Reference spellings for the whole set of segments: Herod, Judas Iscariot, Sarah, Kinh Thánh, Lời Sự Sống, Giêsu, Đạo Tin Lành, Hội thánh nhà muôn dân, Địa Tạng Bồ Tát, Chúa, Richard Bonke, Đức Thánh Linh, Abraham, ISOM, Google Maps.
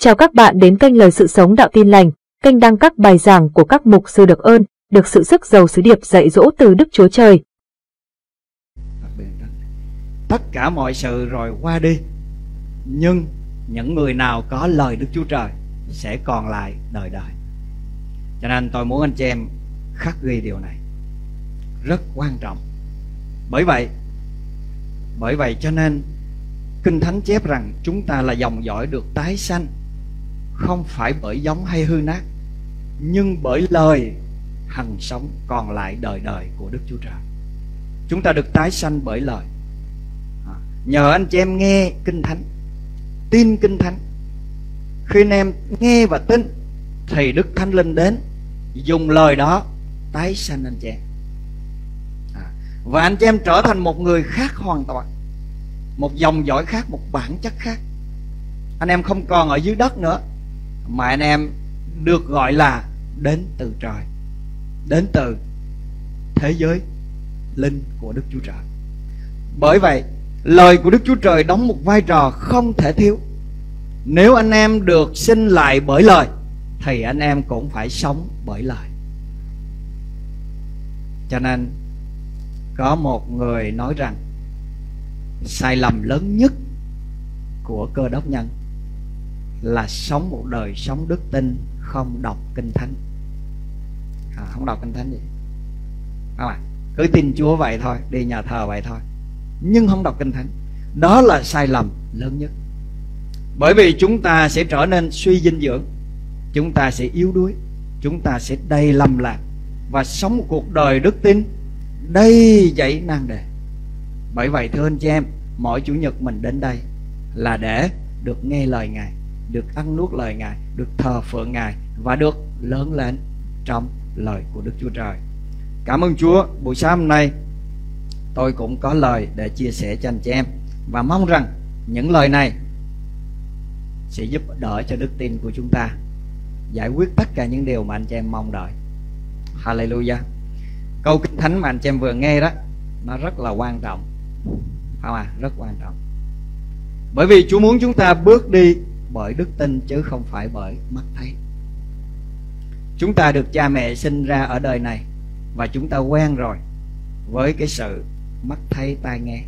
Chào các bạn đến kênh Lời Sự Sống Đạo Tin Lành, kênh đăng các bài giảng của các mục sư được ơn, được sự sức giàu sứ điệp dạy dỗ từ Đức Chúa Trời. Tất cả mọi sự rồi qua đi, nhưng những người nào có lời Đức Chúa Trời sẽ còn lại đời đời. Cho nên tôi muốn anh chị em khắc ghi điều này, rất quan trọng. Bởi vậy cho nên Kinh Thánh chép rằng chúng ta là dòng dõi được tái sanh, không phải bởi giống hay hư nát, nhưng bởi lời hằng sống còn lại đời đời của Đức Chúa Trời. Chúng ta được tái sanh bởi lời. Nhờ anh chị em nghe Kinh Thánh, tin Kinh Thánh. Khi anh em nghe và tin thì Đức Thánh Linh đến dùng lời đó tái sanh anh chị em, và anh chị em trở thành một người khác hoàn toàn, một dòng dõi khác, một bản chất khác. Anh em không còn ở dưới đất nữa, mà anh em được gọi là đến từ trời, đến từ thế giới linh của Đức Chúa Trời. Bởi vậy lời của Đức Chúa Trời đóng một vai trò không thể thiếu. Nếu anh em được sinh lại bởi lời thì anh em cũng phải sống bởi lời. Cho nên có một người nói rằng sai lầm lớn nhất của Cơ Đốc nhân là sống một đời sống đức tin, không đọc Kinh Thánh. Không đọc Kinh Thánh gì cứ tin Chúa vậy thôi, đi nhà thờ vậy thôi, nhưng không đọc Kinh Thánh. Đó là sai lầm lớn nhất. Bởi vì chúng ta sẽ trở nên suy dinh dưỡng, chúng ta sẽ yếu đuối, chúng ta sẽ đầy lầm lạc, và sống một cuộc đời đức tin đầy dẫy nan đề. Bởi vậy thưa anh chị em, mỗi Chủ nhật mình đến đây là để được nghe lời Ngài, được ăn nuốt lời Ngài, được thờ phượng Ngài và được lớn lên trong lời của Đức Chúa Trời. Cảm ơn Chúa, buổi sáng hôm nay tôi cũng có lời để chia sẻ cho anh chị em, và mong rằng những lời này sẽ giúp đỡ cho đức tin của chúng ta, giải quyết tất cả những điều mà anh chị em mong đợi. Hallelujah. Câu Kinh Thánh mà anh chị em vừa nghe đó, nó rất là quan trọng, rất quan trọng. Bởi vì Chúa muốn chúng ta bước đi bởi đức tin chứ không phải bởi mắt thấy. Chúng ta được cha mẹ sinh ra ở đời này, và chúng ta quen rồi với cái sự mắt thấy tai nghe.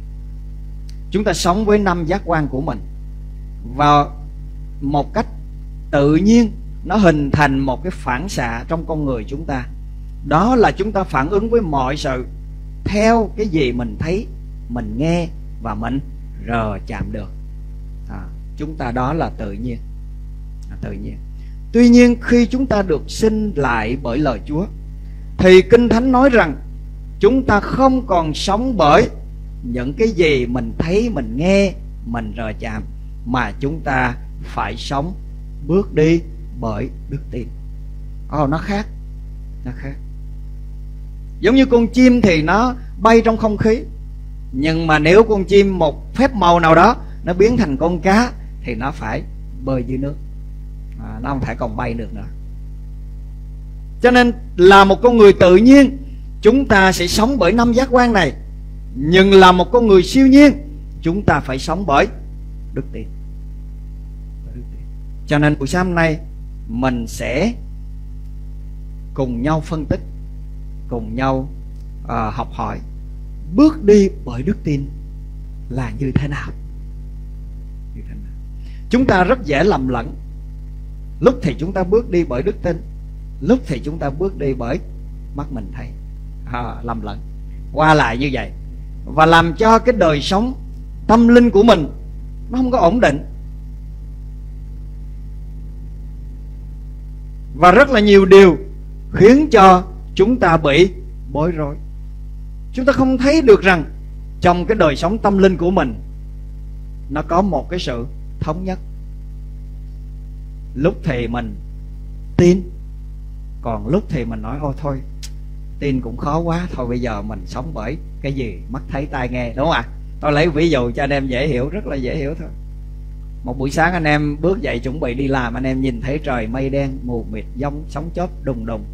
Chúng ta sống với 5 giác quan của mình, và một cách tự nhiên nó hình thành một cái phản xạ trong con người chúng ta. Đó là chúng ta phản ứng với mọi sự theo cái gì mình thấy, mình nghe và mình rờ chạm được. Chúng ta đó là tự nhiên, tự nhiên. Tuy nhiên khi chúng ta được sinh lại bởi lời Chúa thì Kinh Thánh nói rằng chúng ta không còn sống bởi những cái gì mình thấy, mình nghe, mình rờ chạm, mà chúng ta phải sống, bước đi bởi đức tin. Nó khác, nó khác. Giống như con chim thì nó bay trong không khí, nhưng mà nếu con chim một phép màu nào đó nó biến thành con cá thì nó phải bơi dưới nước, nó không thể còn bay được nữa. Cho nên là một con người tự nhiên, chúng ta sẽ sống bởi 5 giác quan này, nhưng là một con người siêu nhiên, chúng ta phải sống bởi đức tin. Cho nên buổi sáng hôm nay mình sẽ cùng nhau phân tích, cùng nhau học hỏi bước đi bởi đức tin là như thế nào? Chúng ta rất dễ lầm lẫn. Lúc thì chúng ta bước đi bởi đức tin, lúc thì chúng ta bước đi bởi mắt mình thấy. Lầm lẫn, qua lại như vậy, và làm cho cái đời sống tâm linh của mình nó không có ổn định. Và rất là nhiều điều khiến cho chúng ta bị bối rối. Chúng ta không thấy được rằng trong cái đời sống tâm linh của mình nó có một cái sự thống nhất. Lúc thì mình tin, còn lúc thì mình nói thôi tin cũng khó quá, thôi bây giờ mình sống bởi cái gì mắt thấy tai nghe, đúng không ạ? Tôi lấy ví dụ cho anh em dễ hiểu, rất là dễ hiểu thôi. Một buổi sáng anh em bước dậy chuẩn bị đi làm, anh em nhìn thấy trời mây đen mù mịt, sóng chớp đùng đùng.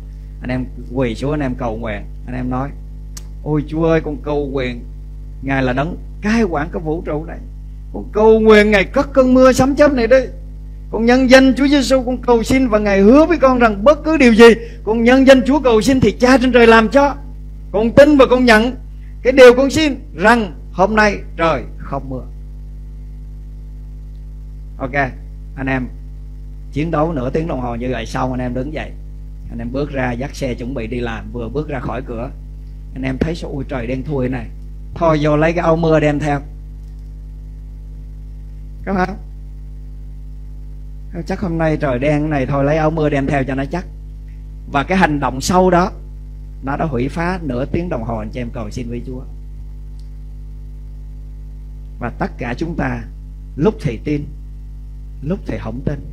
Anh em quỳ xuống, anh em cầu nguyện. Anh em nói: ôi Chúa ơi, con cầu nguyện Ngài là đấng cai quản cái vũ trụ này, con cầu nguyện Ngài cất cơn mưa sấm chớp này đi, Con nhân danh Chúa Giêsu con cầu xin, và Ngài hứa với con rằng bất cứ điều gì con nhân danh Chúa cầu xin thì Cha trên trời làm cho. Con tin và con nhận cái điều con xin rằng hôm nay trời không mưa. Ok, anh em chiến đấu nửa tiếng đồng hồ như vậy, xong anh em đứng dậy, anh em bước ra dắt xe chuẩn bị đi làm. Vừa bước ra khỏi cửa, anh em thấy sao ôi trời đen thui này, thôi vô lấy cái áo mưa đem theo. Có không? Chắc hôm nay trời đen này, thôi lấy áo mưa đem theo cho nó chắc. Và cái hành động sâu đó nó đã hủy phá nửa tiếng đồng hồ anh chị em cầu xin với Chúa. Và tất cả chúng ta lúc thì tin, lúc thì không tin,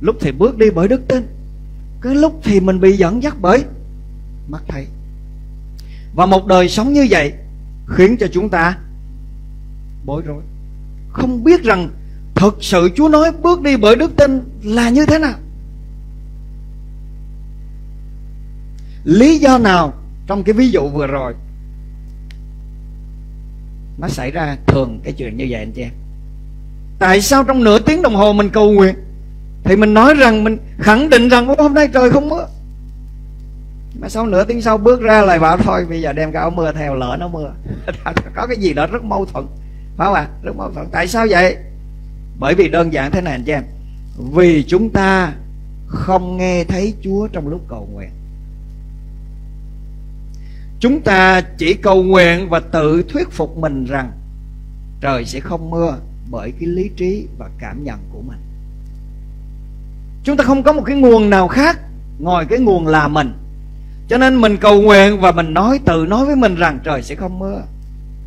lúc thì bước đi bởi đức tin, cái lúc thì mình bị dẫn dắt bởi mắt thấy. Và một đời sống như vậy khiến cho chúng ta bối rối, không biết rằng thực sự Chúa nói bước đi bởi đức tin là như thế nào. Lý do nào trong cái ví dụ vừa rồi nó xảy ra thường cái chuyện như vậy anh chị em? Tại sao trong nửa tiếng đồng hồ mình cầu nguyện thì mình nói rằng, mình khẳng định rằng hôm nay trời không mưa, mà sau nửa tiếng sau bước ra lại bảo thôi bây giờ đem cái áo mưa theo, lỡ nó mưa. Có cái gì đó rất mâu thuẫn, phải không ạ? Rất mâu thuẫn. Tại sao vậy? Bởi vì đơn giản thế này anh chị em, vì chúng ta không nghe thấy Chúa trong lúc cầu nguyện. Chúng ta chỉ cầu nguyện và tự thuyết phục mình rằng trời sẽ không mưa bởi cái lý trí và cảm nhận của mình. Chúng ta không có một cái nguồn nào khác ngoài cái nguồn là mình. Cho nên mình cầu nguyện và mình tự nói với mình rằng trời sẽ không mưa.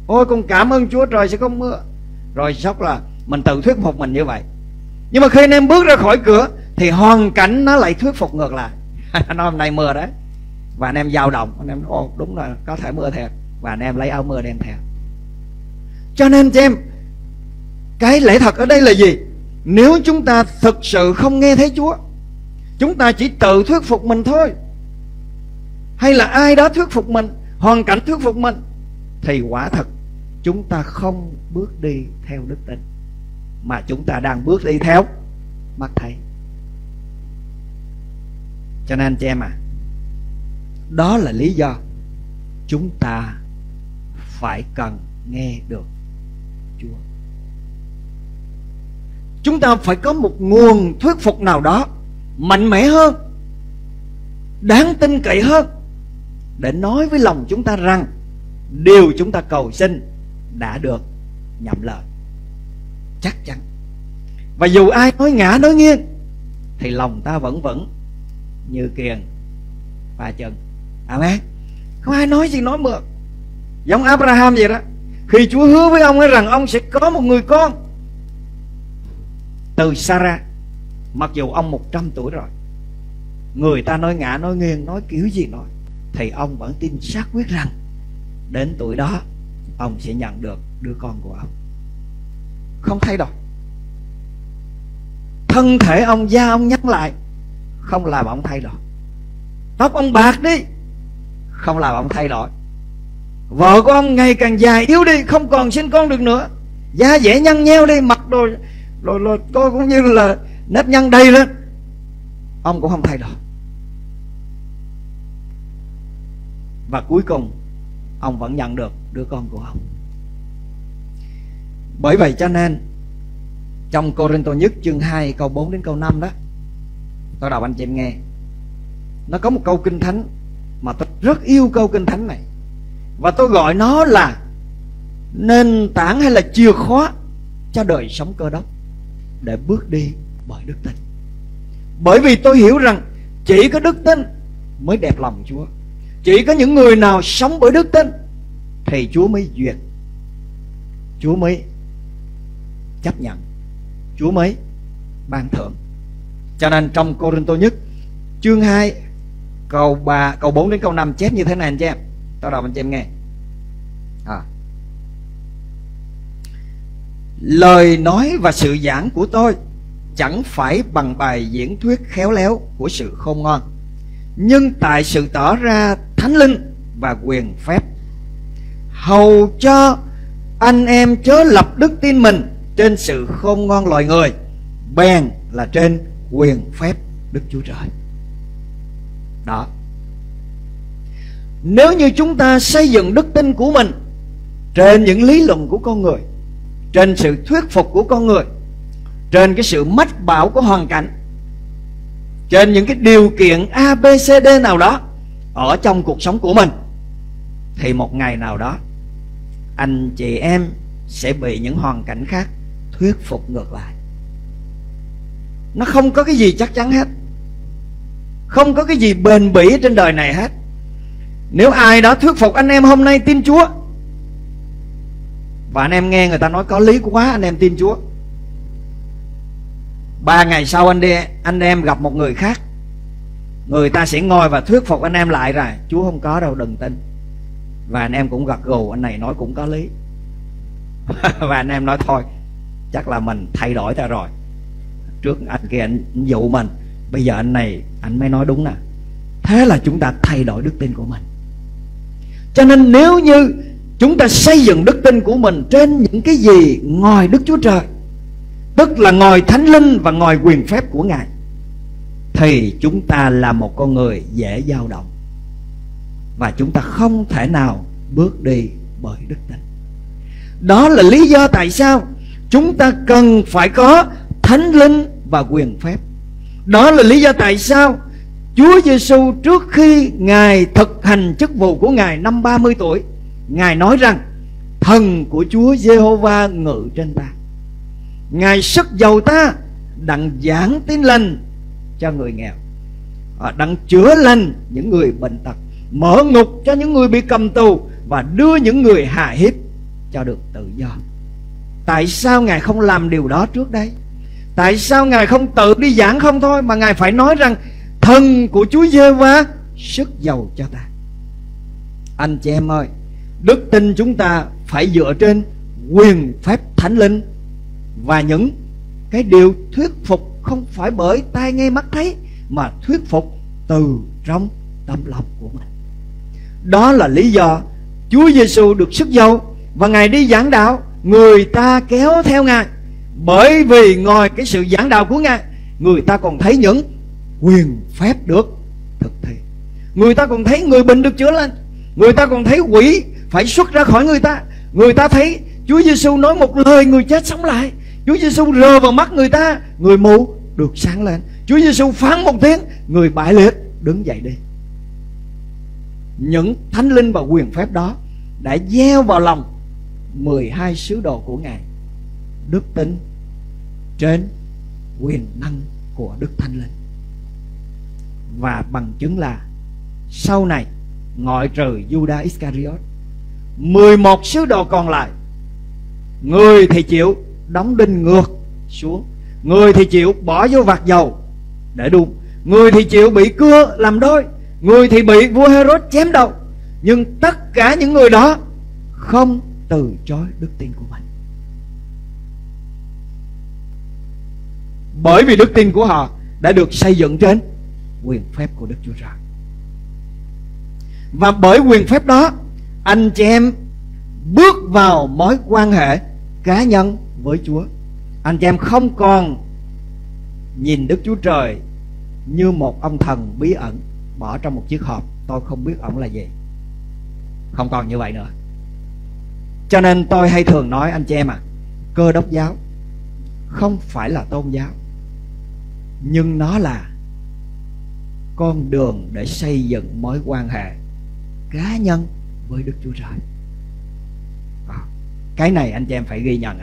Ôi con cảm ơn Chúa trời sẽ không mưa. Rồi sốc là mình tự thuyết phục mình như vậy. Nhưng mà khi anh em bước ra khỏi cửa thì hoàn cảnh nó lại thuyết phục ngược lại. Nói hôm nay mưa đấy. Và anh em dao động, anh em nói đúng rồi, có thể mưa thiệt. Và anh em lấy áo mưa đem theo. Cho nên chị em, cái lẽ thật ở đây là gì? Nếu chúng ta thực sự không nghe thấy Chúa, chúng ta chỉ tự thuyết phục mình thôi, hay là ai đó thuyết phục mình, hoàn cảnh thuyết phục mình, thì quả thật chúng ta không bước đi theo đức tin, mà chúng ta đang bước đi theo mắt thấy. Cho nên chị em à, đó là lý do chúng ta phải cần nghe được Chúa. Chúng ta phải có một nguồn thuyết phục nào đó mạnh mẽ hơn, đáng tin cậy hơn, để nói với lòng chúng ta rằng điều chúng ta cầu xin đã được nhậm lời. Chắc chắn. Và dù ai nói ngã nói nghiêng thì lòng ta vẫn vững như kiềng và chừng. Amen. Không ai nói gì nói mượt. Giống Abraham vậy đó. Khi Chúa hứa với ông ấy rằng ông sẽ có một người con từ Sarah, mặc dù ông 100 tuổi rồi, người ta nói ngã nói nghiêng, nói kiểu gì nói, thì ông vẫn tin xác quyết rằng đến tuổi đó ông sẽ nhận được đứa con của ông. Không thay đổi. Thân thể ông, da ông nhắc lại, không làm ông thay đổi. Tóc ông bạc đi, không làm ông thay đổi. Vợ của ông ngày càng già yếu đi, không còn sinh con được nữa. Da dẻ nhăn nheo đi, mặc đồ rồi tôi cũng như là nếp nhăn đầy lên, ông cũng không thay đổi. Và cuối cùng ông vẫn nhận được đứa con của ông. Bởi vậy cho nên trong Cô-rinh-tô nhất chương 2 câu 4 đến câu 5 đó, tôi đọc anh chị em nghe, nó có một câu kinh thánh mà tôi rất yêu câu kinh thánh này, và tôi gọi nó là nền tảng hay là chìa khóa cho đời sống Cơ Đốc để bước đi bởi đức tin. Bởi vì tôi hiểu rằng chỉ có đức tin mới đẹp lòng Chúa. Chỉ có những người nào sống bởi đức tin thì Chúa mới duyệt, Chúa mới chấp nhận, Chúa mới ban thưởng. Cho nên trong Cô-rinh-tô nhất chương 2 câu 3, câu 4 đến câu 5 chép như thế này anh chị em. Tôi đọc anh chị em nghe. Lời nói và sự giảng của tôi chẳng phải bằng bài diễn thuyết khéo léo của sự khôn ngoan, nhưng tại sự tỏ ra Thánh Linh và quyền phép, hầu cho anh em chớ lập đức tin mình trên sự khôn ngoan loài người, bèn là trên quyền phép Đức Chúa Trời. Đó. Nếu như chúng ta xây dựng đức tin của mình trên những lý luận của con người, trên sự thuyết phục của con người, trên cái sự mách bảo của hoàn cảnh, trên những cái điều kiện ABCD nào đó ở trong cuộc sống của mình, thì một ngày nào đó anh chị em sẽ bị những hoàn cảnh khác thuyết phục ngược lại. Nó không có cái gì chắc chắn hết, không có cái gì bền bỉ trên đời này hết. Nếu ai đó thuyết phục anh em hôm nay tin Chúa, và anh em nghe người ta nói có lý quá, anh em tin Chúa, 3 ngày sau anh em gặp một người khác, người ta sẽ ngồi và thuyết phục anh em lại rồi, Chúa không có đâu, đừng tin. Và anh em cũng gật gù, anh này nói cũng có lý. Và anh em nói thôi, chắc là mình thay đổi ta rồi. Trước anh kia anh dụ mình, bây giờ anh này anh mới nói đúng nè. Thế là chúng ta thay đổi đức tin của mình. Cho nên nếu như chúng ta xây dựng đức tin của mình trên những cái gì ngoài Đức Chúa Trời, tức là ngoài Thánh Linh và ngoài quyền phép của Ngài, thì chúng ta là một con người dễ dao động, và chúng ta không thể nào bước đi bởi đức tin. Đó là lý do tại sao chúng ta cần phải có Thánh Linh và quyền phép. Đó là lý do tại sao Chúa Giêsu trước khi Ngài thực hành chức vụ của Ngài năm 30 tuổi, Ngài nói rằng thần của Chúa Giê-hô-va ngự trên ta, Ngài sức dầu ta đặng giảng tin lành cho người nghèo, đặng chữa lành những người bệnh tật, mở ngục cho những người bị cầm tù, và đưa những người hà hiếp cho được tự do. Tại sao Ngài không làm điều đó trước đây? Tại sao Ngài không tự đi giảng không thôi, mà Ngài phải nói rằng thần của Chúa Giê-hô-va sức dầu cho ta? Anh chị em ơi, đức tin chúng ta phải dựa trên quyền phép Thánh Linh và những cái điều thuyết phục không phải bởi tai nghe mắt thấy, mà thuyết phục từ trong tâm lòng của mình. Đó là lý do Chúa Giêsu được sức dầu và Ngài đi giảng đạo, người ta kéo theo Ngài, bởi vì ngoài cái sự giảng đạo của Ngài, người ta còn thấy những quyền phép được thực thi. Người ta còn thấy người bệnh được chữa lành, người ta còn thấy quỷ phải xuất ra khỏi người ta, người ta thấy Chúa Giêsu nói một lời người chết sống lại, Chúa Giêsu rờ vào mắt người ta, người mù được sáng lên, Chúa Giêsu phán một tiếng, người bại liệt đứng dậy đi. Những Thánh Linh và quyền phép đó đã gieo vào lòng 12 sứ đồ của Ngài đức tin trên quyền năng của Đức Thánh Linh. Và bằng chứng là sau này, ngoại trừ Judas Iscariot, 11 sứ đồ còn lại, người thì chịu đóng đinh ngược xuống, người thì chịu bỏ vô vạc dầu để đun, người thì chịu bị cưa làm đôi, người thì bị vua Herod chém đầu. Nhưng tất cả những người đó không từ chối đức tin của mình, bởi vì đức tin của họ đã được xây dựng trên quyền phép của Đức Chúa Trời. Và bởi quyền phép đó, anh chị em bước vào mối quan hệ cá nhân với Chúa. Anh chị em không còn nhìn Đức Chúa Trời như một ông thần bí ẩn bỏ trong một chiếc hộp, tôi không biết ổng là gì. Không còn như vậy nữa. Cho nên tôi hay thường nói anh chị em à, Cơ Đốc giáo không phải là tôn giáo, nhưng nó là con đường để xây dựng mối quan hệ cá nhân với Đức Chúa Trời. Cái này anh chị em phải ghi nhận.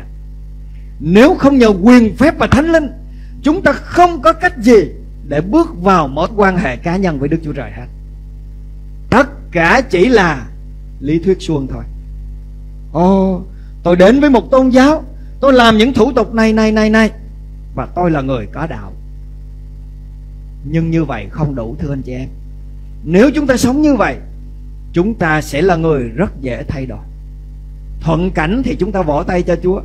Nếu không nhờ quyền phép và Thánh Linh, chúng ta không có cách gì để bước vào mối quan hệ cá nhân với Đức Chúa Trời hết. Tất cả chỉ là lý thuyết suông thôi. Ồ, tôi đến với một tôn giáo, tôi làm những thủ tục này, và tôi là người có đạo. Nhưng như vậy không đủ, thưa anh chị em. Nếu chúng ta sống như vậy, chúng ta sẽ là người rất dễ thay đổi. Thuận cảnh thì chúng ta vỗ tay cho Chúa,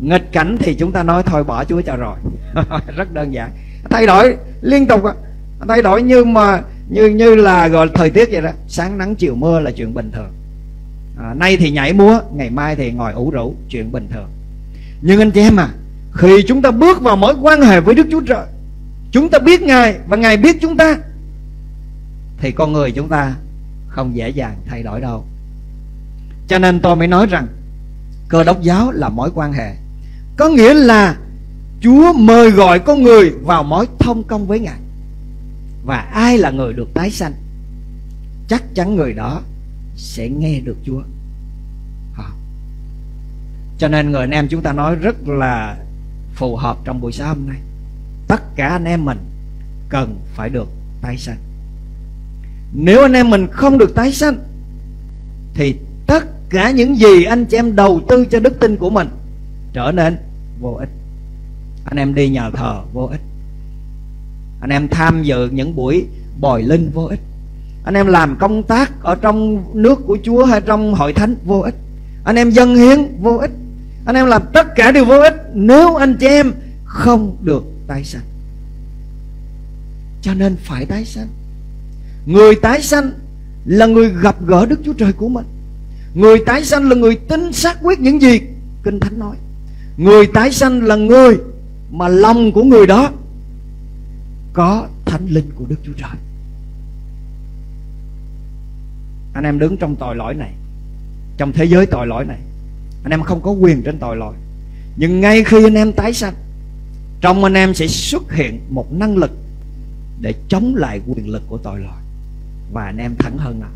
nghịch cảnh thì chúng ta nói thôi bỏ Chúa cho rồi. Rất đơn giản. Thay đổi liên tục, thay đổi như là gọi thời tiết vậy đó. Sáng nắng chiều mưa là chuyện bình thường. Nay thì nhảy múa, ngày mai thì ngồi ủ rũ, chuyện bình thường. Nhưng anh chị em à, Khi chúng ta bước vào mối quan hệ với Đức Chúa Trời, chúng ta biết Ngài và Ngài biết chúng ta, thì con người chúng ta không dễ dàng thay đổi đâu. Cho nên tôi mới nói rằng Cơ Đốc giáo là mối quan hệ, có nghĩa là Chúa mời gọi con người vào mối thông công với Ngài. Và ai là người được tái sanh, chắc chắn người đó sẽ nghe được Chúa. Cho nên người anh em chúng ta nói rất là phù hợp trong buổi sáng hôm nay. Tất cả anh em mình cần phải được tái sanh. Nếu anh em mình không được tái sanh thì tất cả những gì anh chị em đầu tư cho đức tin của mình trở nên vô ích. Anh em đi nhà thờ vô ích, anh em tham dự những buổi bồi linh vô ích, anh em làm công tác ở trong nước của Chúa hay trong hội thánh vô ích, anh em dâng hiến vô ích, anh em làm tất cả đều vô ích nếu anh chị em không được tái sanh. Cho nên phải tái sanh. Người tái sanh là người gặp gỡ Đức Chúa Trời của mình. Người tái sanh là người tin xác quyết những gì Kinh Thánh nói. Người tái sanh là người mà lòng của người đó có thánh linh của Đức Chúa Trời. Anh em đứng trong tội lỗi này, trong thế giới tội lỗi này, anh em không có quyền trên tội lỗi. Nhưng ngay khi anh em tái sanh, trong anh em sẽ xuất hiện một năng lực để chống lại quyền lực của tội lỗi, và anh em thắng hơn nó.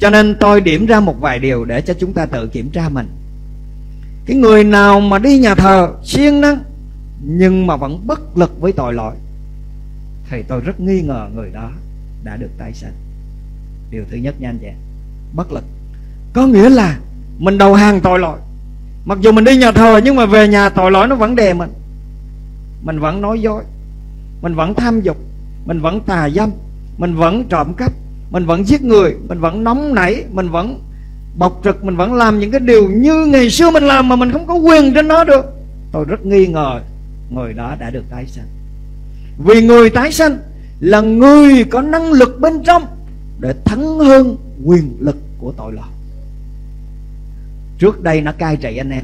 Cho nên tôi điểm ra một vài điều để cho chúng ta tự kiểm tra mình. Cái người nào mà đi nhà thờ siêng năng nhưng mà vẫn bất lực với tội lỗi thì tôi rất nghi ngờ người đó đã được tái sanh. Điều thứ nhất nha anh chị, bất lực có nghĩa là mình đầu hàng tội lỗi. Mặc dù mình đi nhà thờ nhưng mà về nhà tội lỗi nó vẫn đè mình. Mình vẫn nói dối, mình vẫn tham dục, mình vẫn tà dâm, mình vẫn trộm cắp, mình vẫn giết người, mình vẫn nóng nảy, mình vẫn bộc trực, mình vẫn làm những cái điều như ngày xưa mình làm mà mình không có quyền trên nó được. Tôi rất nghi ngờ người đó đã được tái sanh. Vì người tái sanh là người có năng lực bên trong để thắng hơn quyền lực của tội lỗi. Trước đây nó cai trị anh em,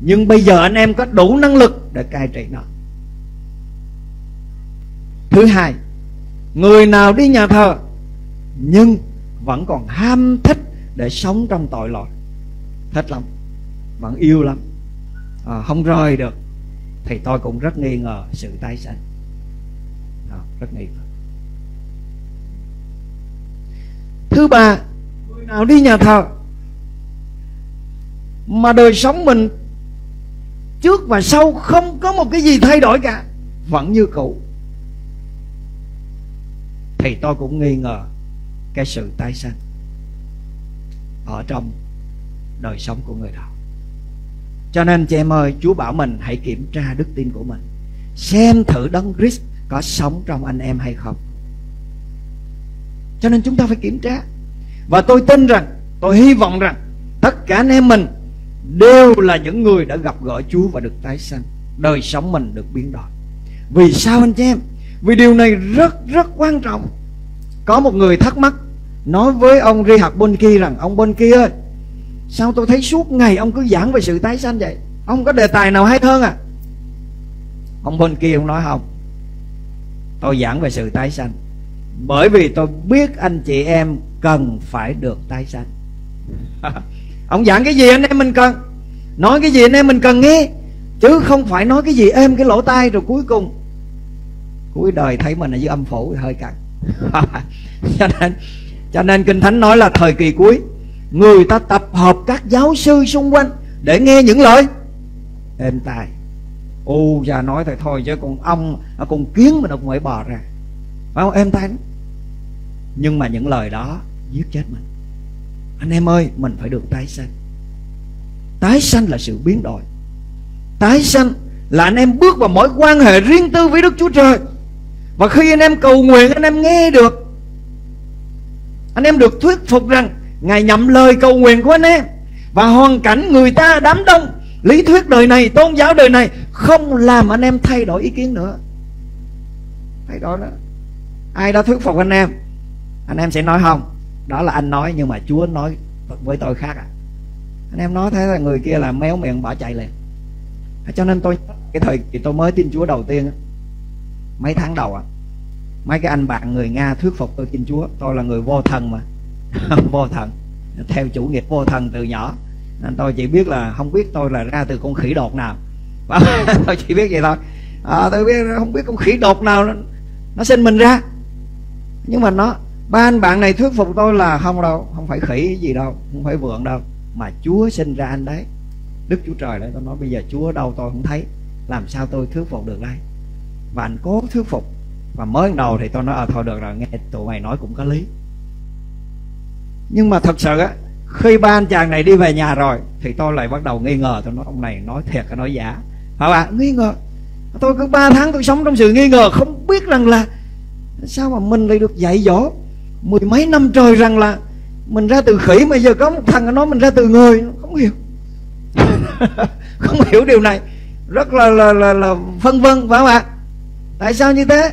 nhưng bây giờ anh em có đủ năng lực để cai trị nó. Thứ hai, người nào đi nhà thờ nhưng vẫn còn ham thích để sống trong tội lỗi, thích lắm, vẫn yêu lắm, không rời được, thì tôi cũng rất nghi ngờ sự tái sanh. Rất nghi ngờ. Thứ ba, người nào đi nhà thờ mà đời sống mình trước và sau không có một cái gì thay đổi cả, vẫn như cũ, thì tôi cũng nghi ngờ cái sự tái sanh ở trong đời sống của người đó. Cho nên chị em ơi, Chúa bảo mình hãy kiểm tra đức tin của mình, xem thử Đấng Christ có sống trong anh em hay không. Cho nên chúng ta phải kiểm tra. Và tôi tin rằng, tôi hy vọng rằng tất cả anh em mình đều là những người đã gặp gỡ Chúa và được tái sanh, đời sống mình được biến đổi. Vì sao anh chị em? Vì điều này rất quan trọng. Có một người thắc mắc nói với ông Richard Bonke rằng: ông Bonke ơi, sao tôi thấy suốt ngày ông cứ giảng về sự tái sanh vậy? Ông có đề tài nào hay hơn à? Ông Bonke ông nói: không, tôi giảng về sự tái sanh bởi vì tôi biết anh chị em cần phải được tái sanh. Ông giảng cái gì anh em mình cần, nói cái gì anh em mình cần nghe, chứ không phải nói cái gì êm cái lỗ tai rồi cuối cùng cuối đời thấy mình ở dưới âm phủ hơi cằn. Cho nên Kinh Thánh nói là thời kỳ cuối, người ta tập hợp các giáo sư xung quanh để nghe những lời êm tai. Ô già nói thì thôi, chứ còn ông còn kiến mình ông phải bò ra, phải không? Êm tai lắm. Nhưng mà những lời đó giết chết mình. Anh em ơi, mình phải được tái sanh. Tái sanh là sự biến đổi. Tái sanh là anh em bước vào mối quan hệ riêng tư với Đức Chúa Trời. Và khi anh em cầu nguyện, anh em nghe được, anh em được thuyết phục rằng Ngài nhậm lời cầu nguyện của anh em. Và hoàn cảnh người ta, đám đông, lý thuyết đời này, tôn giáo đời này không làm anh em thay đổi ý kiến nữa. Thay đổi đó. Ai đó thuyết phục anh em, anh em sẽ nói: không, đó là anh nói nhưng mà Chúa nói với tôi khác à. Anh em nói thế là người kia là méo miệng bỏ chạy liền. Cho nên tôi, cái thời kỳ tôi mới tin Chúa đầu tiên, mấy tháng đầu ạ, mấy cái anh bạn người Nga thuyết phục tôi tin Chúa. Tôi là người vô thần mà vô thần, theo chủ nghĩa vô thần từ nhỏ, nên tôi chỉ biết là, không biết tôi là ra từ con khỉ đột nào tôi chỉ biết vậy thôi. Tôi biết không biết con khỉ đột nào nó sinh mình ra. Nhưng mà nó, ba anh bạn này thuyết phục tôi là không đâu, không phải khỉ gì đâu, không phải vượn đâu, mà Chúa sinh ra anh đấy, Đức Chúa Trời đấy. Tôi nói bây giờ Chúa đâu tôi không thấy, làm sao tôi thuyết phục được đây? Và anh cố thuyết phục. Và mới đầu thì tôi nói thôi được rồi, nghe tụi mày nói cũng có lý. Nhưng mà thật sự á, khi ba anh chàng này đi về nhà rồi thì tôi lại bắt đầu nghi ngờ. Tôi nói ông này nói thiệt hay nói giả, phải không ạ? Nghi ngờ. Tôi cứ 3 tháng tôi sống trong sự nghi ngờ, không biết rằng là sao mà mình lại được dạy dỗ mười mấy năm trời rằng là mình ra từ khỉ, mà giờ có một thằng nói mình ra từ người. Không hiểu không hiểu điều này. Rất là phân vân, phải không ạ? Tại sao như thế?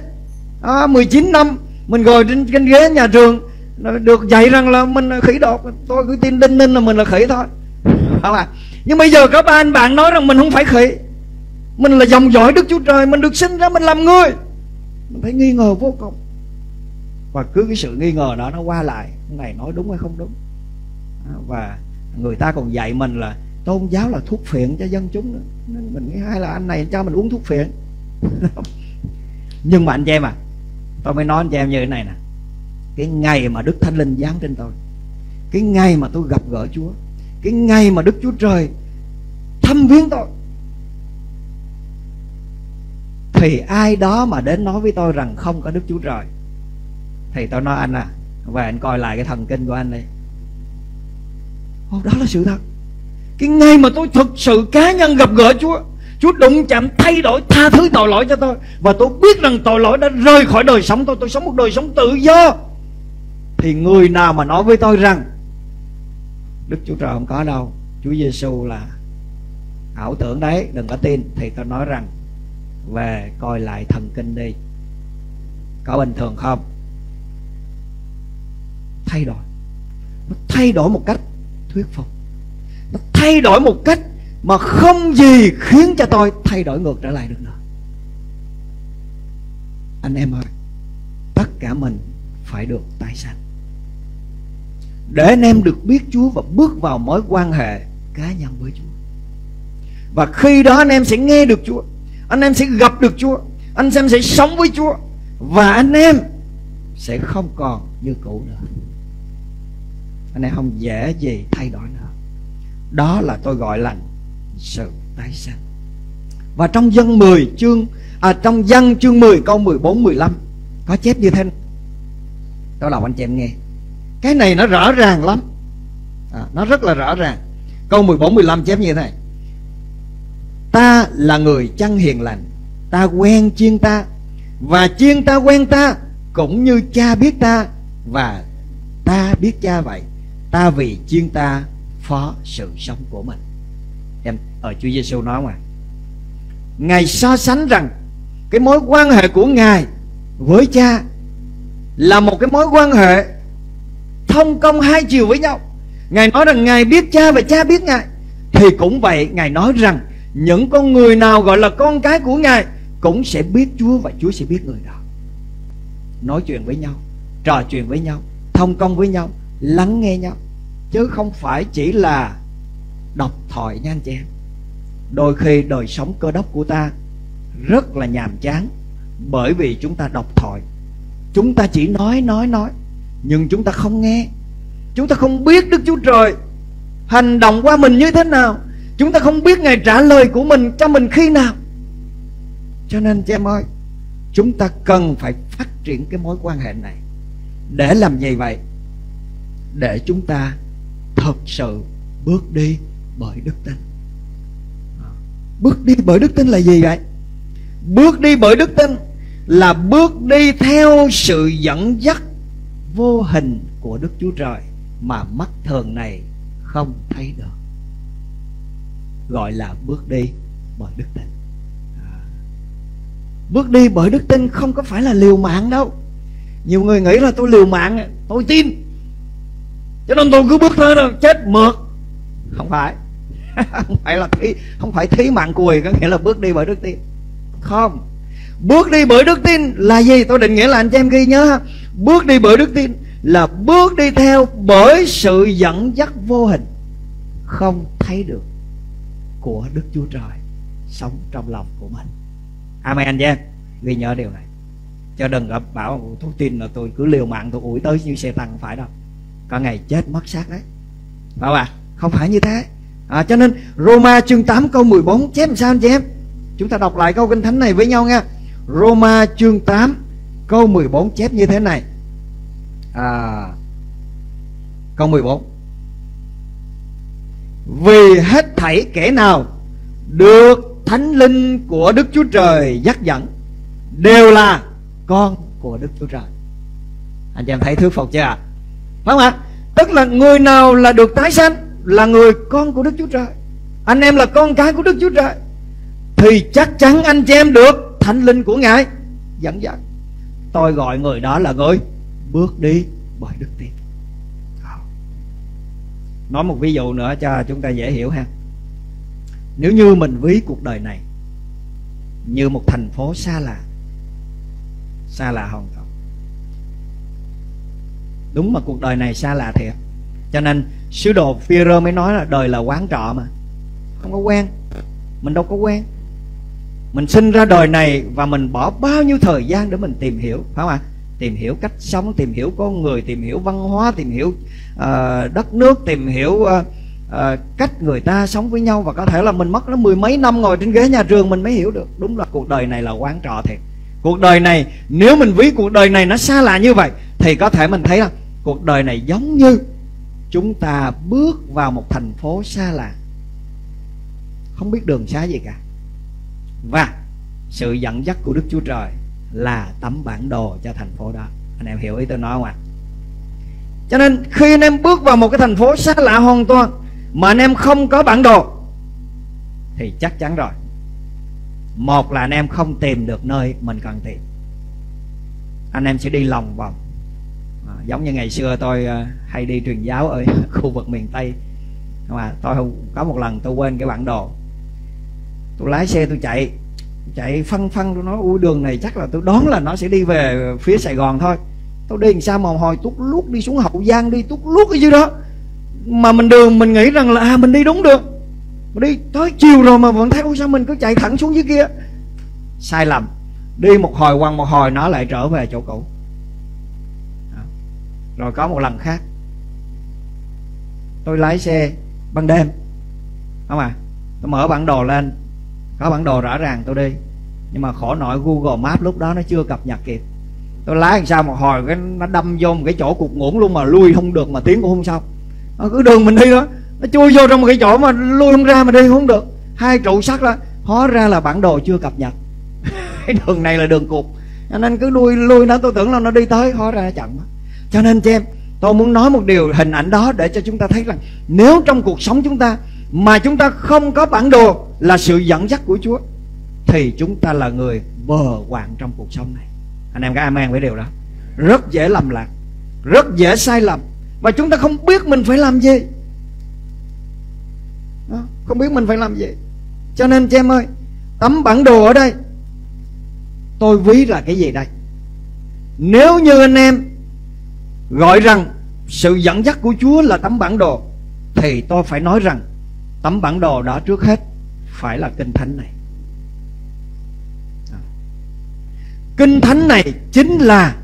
19 năm mình ngồi trên ghế nhà trường được dạy rằng là mình là khỉ đột. Tôi cứ tin đinh ninh là mình là khỉ thôi, phải không ạ? Nhưng bây giờ các ba anh bạn nói rằng mình không phải khỉ, mình là dòng dõi Đức Chúa Trời, mình được sinh ra, mình làm người. Mình phải nghi ngờ vô cùng. Và cứ cái sự nghi ngờ đó nó qua lại, cái này nói đúng hay không đúng. Và người ta còn dạy mình là tôn giáo là thuốc phiện cho dân chúng nữa. Nên mình nghĩ hay là anh này cho mình uống thuốc phiện Nhưng mà anh chị em à, tôi mới nói anh chị em như thế này nè, cái ngày mà Đức Thánh Linh giáng trên tôi, cái ngày mà tôi gặp gỡ Chúa, cái ngày mà Đức Chúa Trời thăm viếng tôi, thì ai đó mà đến nói với tôi rằng không có Đức Chúa Trời, thì tôi nói anh à, và anh coi lại cái thần kinh của anh đi. Đó là sự thật. Cái ngày mà tôi thực sự cá nhân gặp gỡ Chúa, Chúa đụng chạm, thay đổi, tha thứ tội lỗi cho tôi, và tôi biết rằng tội lỗi đã rời khỏi đời sống tôi. Tôi sống một đời sống tự do. Thì người nào mà nói với tôi rằng Đức Chúa Trời không có đâu, Chúa Giêsu là ảo tưởng đấy, đừng có tin, thì tôi nói rằng về coi lại thần kinh đi, có bình thường không? Thay đổi. Nó thay đổi một cách thuyết phục. Nó thay đổi một cách mà không gì khiến cho tôi thay đổi ngược trở lại được nữa. Anh em ơi, tất cả mình phải được tái sanh, để anh em được biết Chúa và bước vào mối quan hệ cá nhân với Chúa. Và khi đó anh em sẽ nghe được Chúa, anh em sẽ gặp được Chúa, anh em sẽ sống với Chúa, và anh em sẽ không còn như cũ nữa. Anh em không dễ gì thay đổi nữa. Đó là tôi gọi là sự tái sanh. Và trong Dân chương 10 câu 14-15 có chép như thế này. Tôi đọc anh chị em nghe. Cái này nó rõ ràng lắm, nó rất là rõ ràng. Câu 14-15 chép như thế này: ta là người chăn hiền lành, ta quen chiên ta, và chiên ta quen ta, cũng như cha biết ta, và ta biết cha vậy. Ta vì chiên ta phó sự sống của mình. Em ở Chúa Giêsu nói mà, Ngài so sánh rằng cái mối quan hệ của Ngài với cha là một cái mối quan hệ thông công hai chiều với nhau. Ngài nói rằng Ngài biết cha và cha biết Ngài. Thì cũng vậy, Ngài nói rằng những con người nào gọi là con cái của Ngài cũng sẽ biết Chúa, và Chúa sẽ biết người đó. Nói chuyện với nhau, trò chuyện với nhau, thông công với nhau, lắng nghe nhau, chứ không phải chỉ là độc thoại nha anh chị em. Đôi khi đời sống cơ đốc của ta rất là nhàm chán, bởi vì chúng ta độc thoại. Chúng ta chỉ nói, nhưng chúng ta không nghe. Chúng ta không biết Đức Chúa Trời hành động qua mình như thế nào. Chúng ta không biết Ngài trả lời của mình cho mình khi nào. Cho nên chị em ơi, chúng ta cần phải phát triển cái mối quan hệ này. Để làm gì vậy? Để chúng ta thật sự bước đi bởi đức tin. Bước đi bởi đức tin là gì vậy? Bước đi bởi đức tin là bước đi theo sự dẫn dắt vô hình của Đức Chúa Trời mà mắt thường này không thấy được, gọi là bước đi bởi đức tin. Bước đi bởi đức tin không có phải là liều mạng đâu. Nhiều người nghĩ là tôi liều mạng, tôi tin cho nên tôi cứ bước thôi, chết mượt. Không phải Không phải thí mạng cùi có nghĩa là bước đi bởi đức tin. Không, bước đi bởi đức tin là gì? Tôi định nghĩa là anh chị em ghi nhớ, bước đi bởi đức tin là bước đi theo bởi sự dẫn dắt vô hình không thấy được của Đức Chúa Trời sống trong lòng của mình. Amen anh chị em, ghi nhớ điều này. Cho đừng gặp bảo tôi tin là tôi cứ liều mạng tôi ủi tới như xe tăng, phải đâu, có ngày chết mất xác đấy, phải không ạ? Không phải như thế. Cho nên Roma chương 8 câu 14 chép sao anh chị em? Chúng ta đọc lại câu kinh thánh này với nhau nha. Roma chương 8 câu 14 chép như thế này. Câu 14: vì hết thảy kẻ nào được Thánh Linh của Đức Chúa Trời dắt dẫn đều là con của Đức Chúa Trời. Anh chị em thấy thuyết phục chưa ạ? Phải không ạ? Tức là người nào là được tái sanh là người con của Đức Chúa Trời. Anh em là con cái của Đức Chúa Trời thì chắc chắn anh chị em được Thánh Linh của Ngài dẫn dắt. Tôi gọi người đó là người bước đi bởi đức tin. Nói một ví dụ nữa cho chúng ta dễ hiểu ha. Nếu như mình ví cuộc đời này như một thành phố xa lạ hoàn toàn. Đúng mà, cuộc đời này xa lạ thiệt. Cho nên sứ đồ Phi-rơ mới nói là đời là quán trọ mà, không có quen. Mình đâu có quen. Mình sinh ra đời này và mình bỏ bao nhiêu thời gian để mình tìm hiểu, phải không ạ? Tìm hiểu cách sống, tìm hiểu con người, tìm hiểu văn hóa, tìm hiểu đất nước, tìm hiểu cách người ta sống với nhau. Và có thể là mình mất nó mười mấy năm ngồi trên ghế nhà trường mình mới hiểu được. Đúng là cuộc đời này là quán trọ thiệt. Cuộc đời này, nếu mình ví cuộc đời này nó xa lạ như vậy thì có thể mình thấy là cuộc đời này giống như chúng ta bước vào một thành phố xa lạ, không biết đường xá gì cả. Và sự dẫn dắt của Đức Chúa Trời là tấm bản đồ cho thành phố đó. Anh em hiểu ý tôi nói không ạ? Cho nên khi anh em bước vào một cái thành phố xa lạ hoàn toàn mà anh em không có bản đồ thì chắc chắn rồi, một là anh em không tìm được nơi mình cần tìm, anh em sẽ đi lòng vòng. Giống như ngày xưa tôi hay đi truyền giáo ở khu vực miền Tây, mà tôi có một lần tôi quên cái bản đồ. Tôi lái xe tôi chạy phân, tôi nói ui đường này chắc là tôi đoán là nó sẽ đi về phía Sài Gòn thôi. Tôi đi làm sao mà hồi tút lút đi xuống Hậu Giang, đi tút lút ở dưới đó. Mà mình nghĩ rằng là mình đi đúng được. Mình đi tới chiều rồi mà vẫn thấy ôi sao mình cứ chạy thẳng xuống dưới kia. Sai lầm. Đi một hồi quăng một hồi nó lại trở về chỗ cũ. Rồi có một lần khác tôi lái xe ban đêm, không à, tôi mở bản đồ lên, có bản đồ rõ ràng tôi đi. Nhưng mà khổ nỗi Google Maps lúc đó nó chưa cập nhật kịp. Tôi lái làm sao một hồi cái nó đâm vô một cái chỗ cục ngủn luôn mà lui không được mà tiến cũng không xong. Nó cứ đường mình đi đó, nó chui vô trong một cái chỗ mà lui không ra mà đi không được. Hai trụ sắt đó, hóa ra là bản đồ chưa cập nhật. Cái đường này là đường cục. Nên cứ lui nó, tôi tưởng là nó đi tới, hóa ra nó chậm. Cho nên chị em, tôi muốn nói một điều hình ảnh đó để cho chúng ta thấy rằng nếu trong cuộc sống chúng ta mà chúng ta không có bản đồ là sự dẫn dắt của Chúa thì chúng ta là người bờ quạng trong cuộc sống này. Anh em có amen với điều đó? Rất dễ lầm lạc, rất dễ sai lầm. Và chúng ta không biết mình phải làm gì đó, không biết mình phải làm gì. Cho nên chị em ơi, tấm bản đồ ở đây tôi ví là cái gì đây? Nếu như anh em gọi rằng sự dẫn dắt của Chúa là tấm bản đồ thì tôi phải nói rằng tấm bản đồ đó trước hết phải là Kinh Thánh này. Kinh Thánh này chính là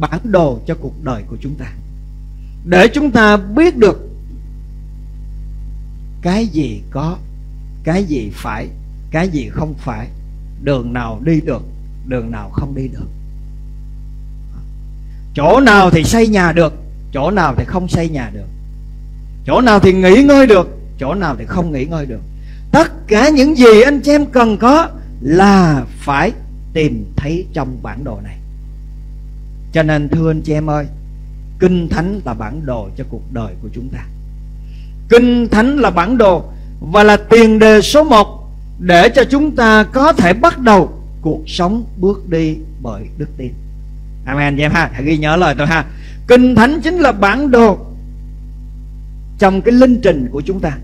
bản đồ cho cuộc đời của chúng ta, để chúng ta biết được cái gì có, cái gì phải, cái gì không phải, đường nào đi được, đường nào không đi được, chỗ nào thì xây nhà được, chỗ nào thì không xây nhà được, chỗ nào thì nghỉ ngơi được, chỗ nào thì không nghỉ ngơi được. Tất cả những gì anh chị em cần có là phải tìm thấy trong bản đồ này. Cho nên thưa anh chị em ơi, Kinh Thánh là bản đồ cho cuộc đời của chúng ta. Kinh Thánh là bản đồ và là tiền đề số 1 để cho chúng ta có thể bắt đầu cuộc sống bước đi bởi đức tin. Amen anh chị em ha, hãy ghi nhớ lời tôi ha. Kinh Thánh chính là bản đồ trong cái linh trình của chúng ta.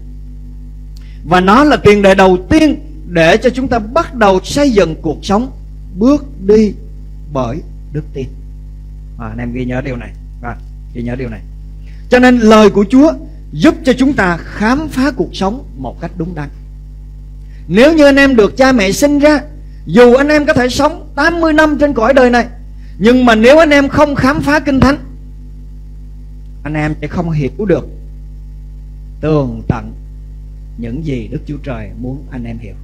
Và nó là tiền đề đầu tiên để cho chúng ta bắt đầu xây dựng cuộc sống bước đi bởi đức tin. Anh em ghi nhớ điều này. Ghi nhớ điều này. Cho nên lời của Chúa giúp cho chúng ta khám phá cuộc sống một cách đúng đắn. Nếu như anh em được cha mẹ sinh ra, dù anh em có thể sống 80 năm trên cõi đời này, nhưng mà nếu anh em không khám phá Kinh Thánh, anh em sẽ không hiểu được tường tận những gì Đức Chúa Trời muốn anh em hiểu.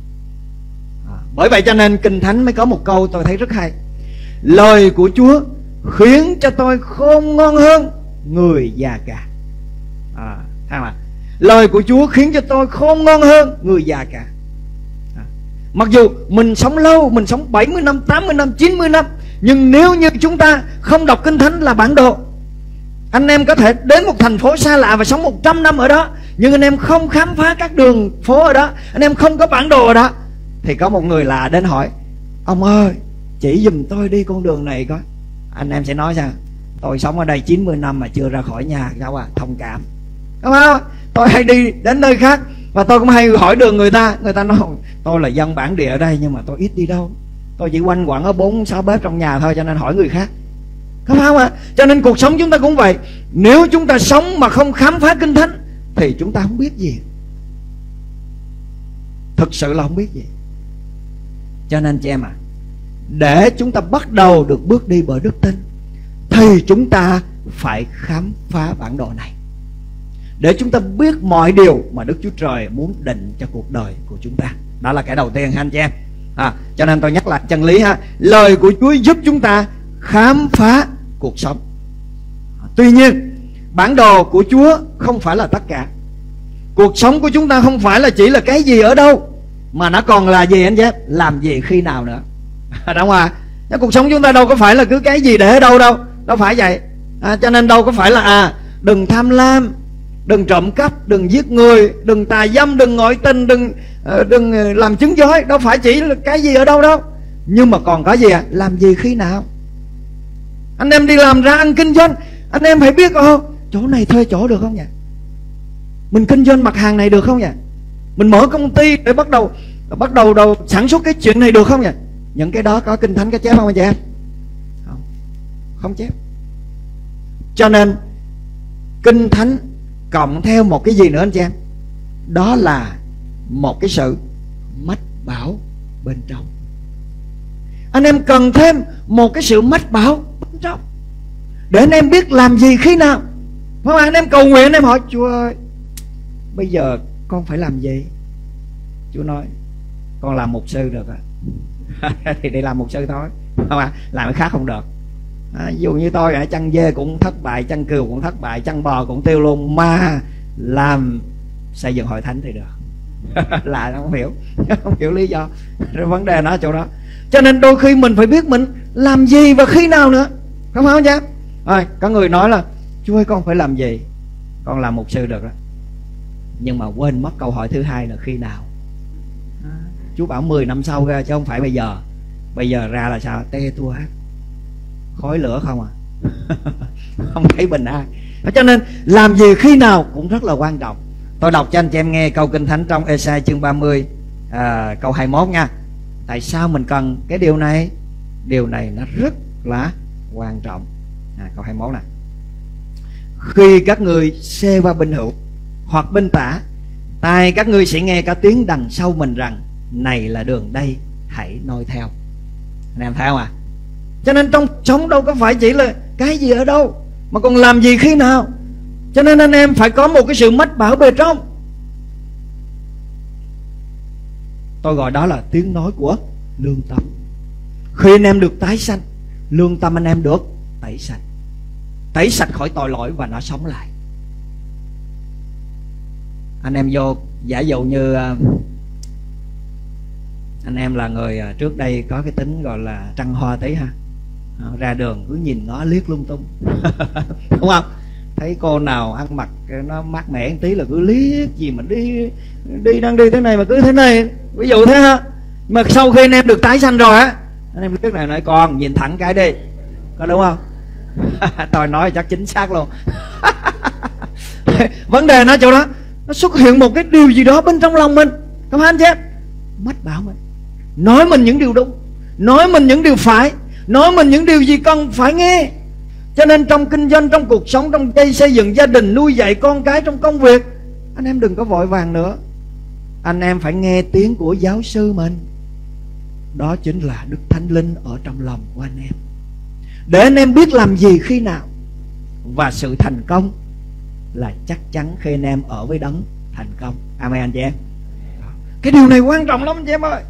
Bởi vậy cho nên Kinh Thánh mới có một câu tôi thấy rất hay: lời của Chúa khiến cho tôi khôn ngoan hơn người già cả. Lời của Chúa khiến cho tôi khôn ngoan hơn người già cả. Mặc dù mình sống lâu, mình sống 70 năm, 80 năm, 90 năm, nhưng nếu như chúng ta không đọc Kinh Thánh là bản đồ, anh em có thể đến một thành phố xa lạ và sống 100 năm ở đó, nhưng anh em không khám phá các đường phố ở đó, anh em không có bản đồ ở đó, thì có một người lạ đến hỏi: ông ơi, chỉ dùm tôi đi con đường này coi. Anh em sẽ nói rằng: tôi sống ở đây 90 năm mà chưa ra khỏi nhà. Sao à, thông cảm. Đúng không? Tôi hay đi đến nơi khác và tôi cũng hay hỏi đường người ta. Người ta nói: tôi là dân bản địa ở đây nhưng mà tôi ít đi đâu, tôi chỉ quanh quẩn ở 4-6 bếp trong nhà thôi, cho nên hỏi người khác. Đúng không ạ? Cho nên cuộc sống chúng ta cũng vậy. Nếu chúng ta sống mà không khám phá Kinh Thánh thì chúng ta không biết gì, thực sự là không biết gì. Cho nên chị em ạ, để chúng ta bắt đầu được bước đi bởi đức tin thì chúng ta phải khám phá bản đồ này, để chúng ta biết mọi điều mà Đức Chúa Trời muốn định cho cuộc đời của chúng ta. Đó là cái đầu tiên ha anh chị em. Cho nên tôi nhắc lại chân lý ha. Lời của Chúa giúp chúng ta khám phá cuộc sống. Tuy nhiên, bản đồ của Chúa không phải là tất cả. Cuộc sống của chúng ta không phải là chỉ là cái gì ở đâu, mà nó còn là gì anh chị em? Làm gì, khi nào nữa. Đúng không ạ? Cuộc sống chúng ta đâu có phải là cứ cái gì để ở đâu đâu. Đâu phải vậy. Cho nên đâu có phải là đừng tham lam, đừng trộm cắp, đừng giết người, đừng tà dâm, đừng ngoại tình, đừng làm chứng dối. Đâu phải chỉ là cái gì ở đâu đâu. Nhưng mà còn có gì ạ? Làm gì, khi nào. Anh em đi làm ra ăn kinh doanh, anh em phải biết: chỗ này thuê chỗ được không nhỉ? Mình kinh doanh mặt hàng này được không nhỉ? Mình mở công ty để bắt đầu sản xuất cái chuyện này được không nhỉ? Những cái đó có Kinh Thánh có chép không anh chị em? Không chép. Cho nên Kinh Thánh cộng theo một cái gì nữa anh chị em? Đó là một cái sự mách bảo bên trong. Anh em cần thêm một cái sự mách bảo bên trong để anh em biết làm gì, khi nào. Phải không? Anh em cầu nguyện, anh em hỏi: Chúa ơi, bây giờ con phải làm gì? Chúa nói: con làm mục sư được à? Thì đi làm mục sư thôi. Không à, làm cái khác không được. Dù như tôi chăn dê cũng thất bại, chăn cừu cũng thất bại, chăn bò cũng tiêu luôn, mà làm xây dựng hội thánh thì được. Là nó không hiểu. Không hiểu lý do. Rồi vấn đề nó ở chỗ đó. Cho nên đôi khi mình phải biết mình làm gì và khi nào nữa. Không phải không chứ? Rồi, có người nói là: Chúa ơi, con phải làm gì? Con làm mục sư được đó. Nhưng mà quên mất câu hỏi thứ hai là khi nào. Chú bảo 10 năm sau ra chứ không phải bây giờ. Bây giờ ra là sao? Tê tua hết, khói lửa không à. Không thấy bình an. Cho nên làm gì, khi nào cũng rất là quan trọng. Tôi đọc cho anh chị em nghe câu Kinh Thánh trong Ê-sai chương 30 câu 21 nha. Tại sao mình cần cái điều này? Điều này nó rất là quan trọng. Câu 21 này: khi các người xê qua bên hữu hoặc bên tả, tai các ngươi sẽ nghe cả tiếng đằng sau mình rằng: này là đường đây, hãy noi theo. Anh em thấy không ạ? Cho nên trong sống đâu có phải chỉ là cái gì ở đâu, mà còn làm gì, khi nào. Cho nên anh em phải có một cái sự mách bảo bên trong. Tôi gọi đó là tiếng nói của lương tâm. Khi anh em được tái sanh, lương tâm anh em được tẩy sạch, tẩy sạch khỏi tội lỗi và nó sống lại. Anh em vô, giả dụ như anh em là người trước đây có cái tính gọi là trăng hoa tí ha, ra đường cứ nhìn ngó liếc lung tung. Đúng không? Thấy cô nào ăn mặc nó mát mẻ một tí là cứ liếc, gì mà đi đang đi thế này mà cứ thế này, ví dụ thế ha. Mà sau khi anh em được tái sanh rồi á, anh em liếc này nói: con nhìn thẳng cái đi, có đúng không? Tôi nói chắc chính xác luôn. Vấn đề nó chỗ đó. nó xuất hiện một cái điều gì đó bên trong lòng mình, không anh chị em? Mách bảo mình, nói mình những điều đúng, nói mình những điều phải, nói mình những điều gì con phải nghe. Cho nên trong kinh doanh, trong cuộc sống, trong xây dựng gia đình, nuôi dạy con cái, trong công việc, anh em đừng có vội vàng nữa. Anh em phải nghe tiếng của giáo sư mình, đó chính là Đức Thánh Linh ở trong lòng của anh em, để anh em biết làm gì khi nào. Và sự thành công là chắc chắn khi anh em ở với Đấng thành công. Amen anh chị em. Cái điều này quan trọng lắm anh chị em ơi.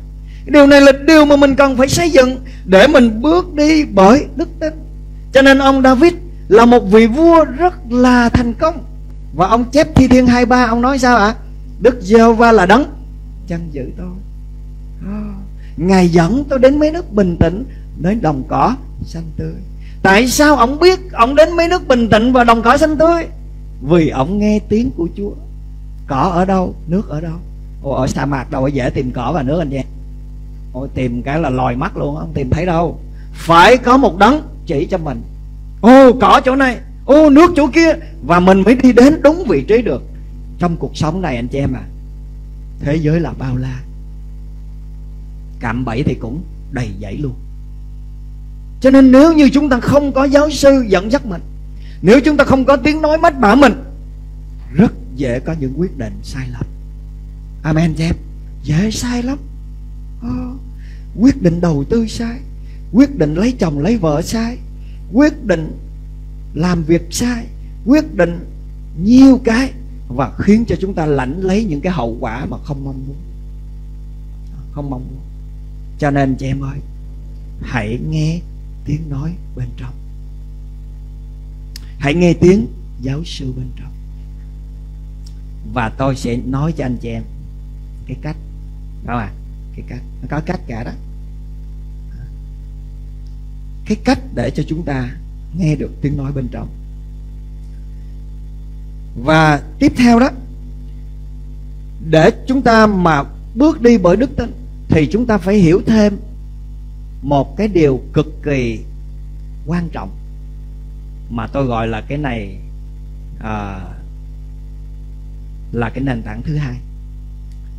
Cái điều này là điều mà mình cần phải xây dựng để mình bước đi bởi đức tin. Cho nên ông David là một vị vua rất là thành công. Và ông chép Thi Thiên 23, ông nói sao ạ? Đức Giê-hô-va là đấng chăn giữ tôi, Ngài dẫn tôi đến mấy nước bình tĩnh, đến đồng cỏ xanh tươi. Tại sao ông biết ông đến mấy nước bình tĩnh và đồng cỏ xanh tươi? Vì ông nghe tiếng của Chúa. Cỏ ở đâu, nước ở đâu? Ở sa mạc đâu dễ tìm cỏ và nước anh em? Tìm cái là lòi mắt luôn, không tìm thấy đâu. Phải có một đấng chỉ cho mình. Cỏ chỗ này, nước chỗ kia, và mình mới đi đến đúng vị trí được. Trong cuộc sống này anh chị em à, thế giới là bao la, cạm bẫy thì cũng đầy dẫy luôn. Cho nên nếu như chúng ta không có giáo sư dẫn dắt mình, nếu chúng ta không có tiếng nói mách bảo mình, rất dễ có những quyết định sai lầm. Amen anh chị em. Dễ sai lắm. Quyết định đầu tư sai, quyết định lấy chồng lấy vợ sai, quyết định làm việc sai, quyết định nhiều cái, và khiến cho chúng ta lãnh lấy những cái hậu quả mà không mong muốn. Cho nên chị em ơi, hãy nghe tiếng nói bên trong, hãy nghe tiếng giáo sư bên trong. Và tôi sẽ nói cho anh chị em cái cách, đúng không ạ? Cái cách, nó có cách cả đó. Cái cách để cho chúng ta nghe được tiếng nói bên trong. Và tiếp theo đó, để chúng ta mà bước đi bởi đức tin thì chúng ta phải hiểu thêm một cái điều cực kỳ quan trọng, mà tôi gọi là cái này là cái nền tảng thứ hai.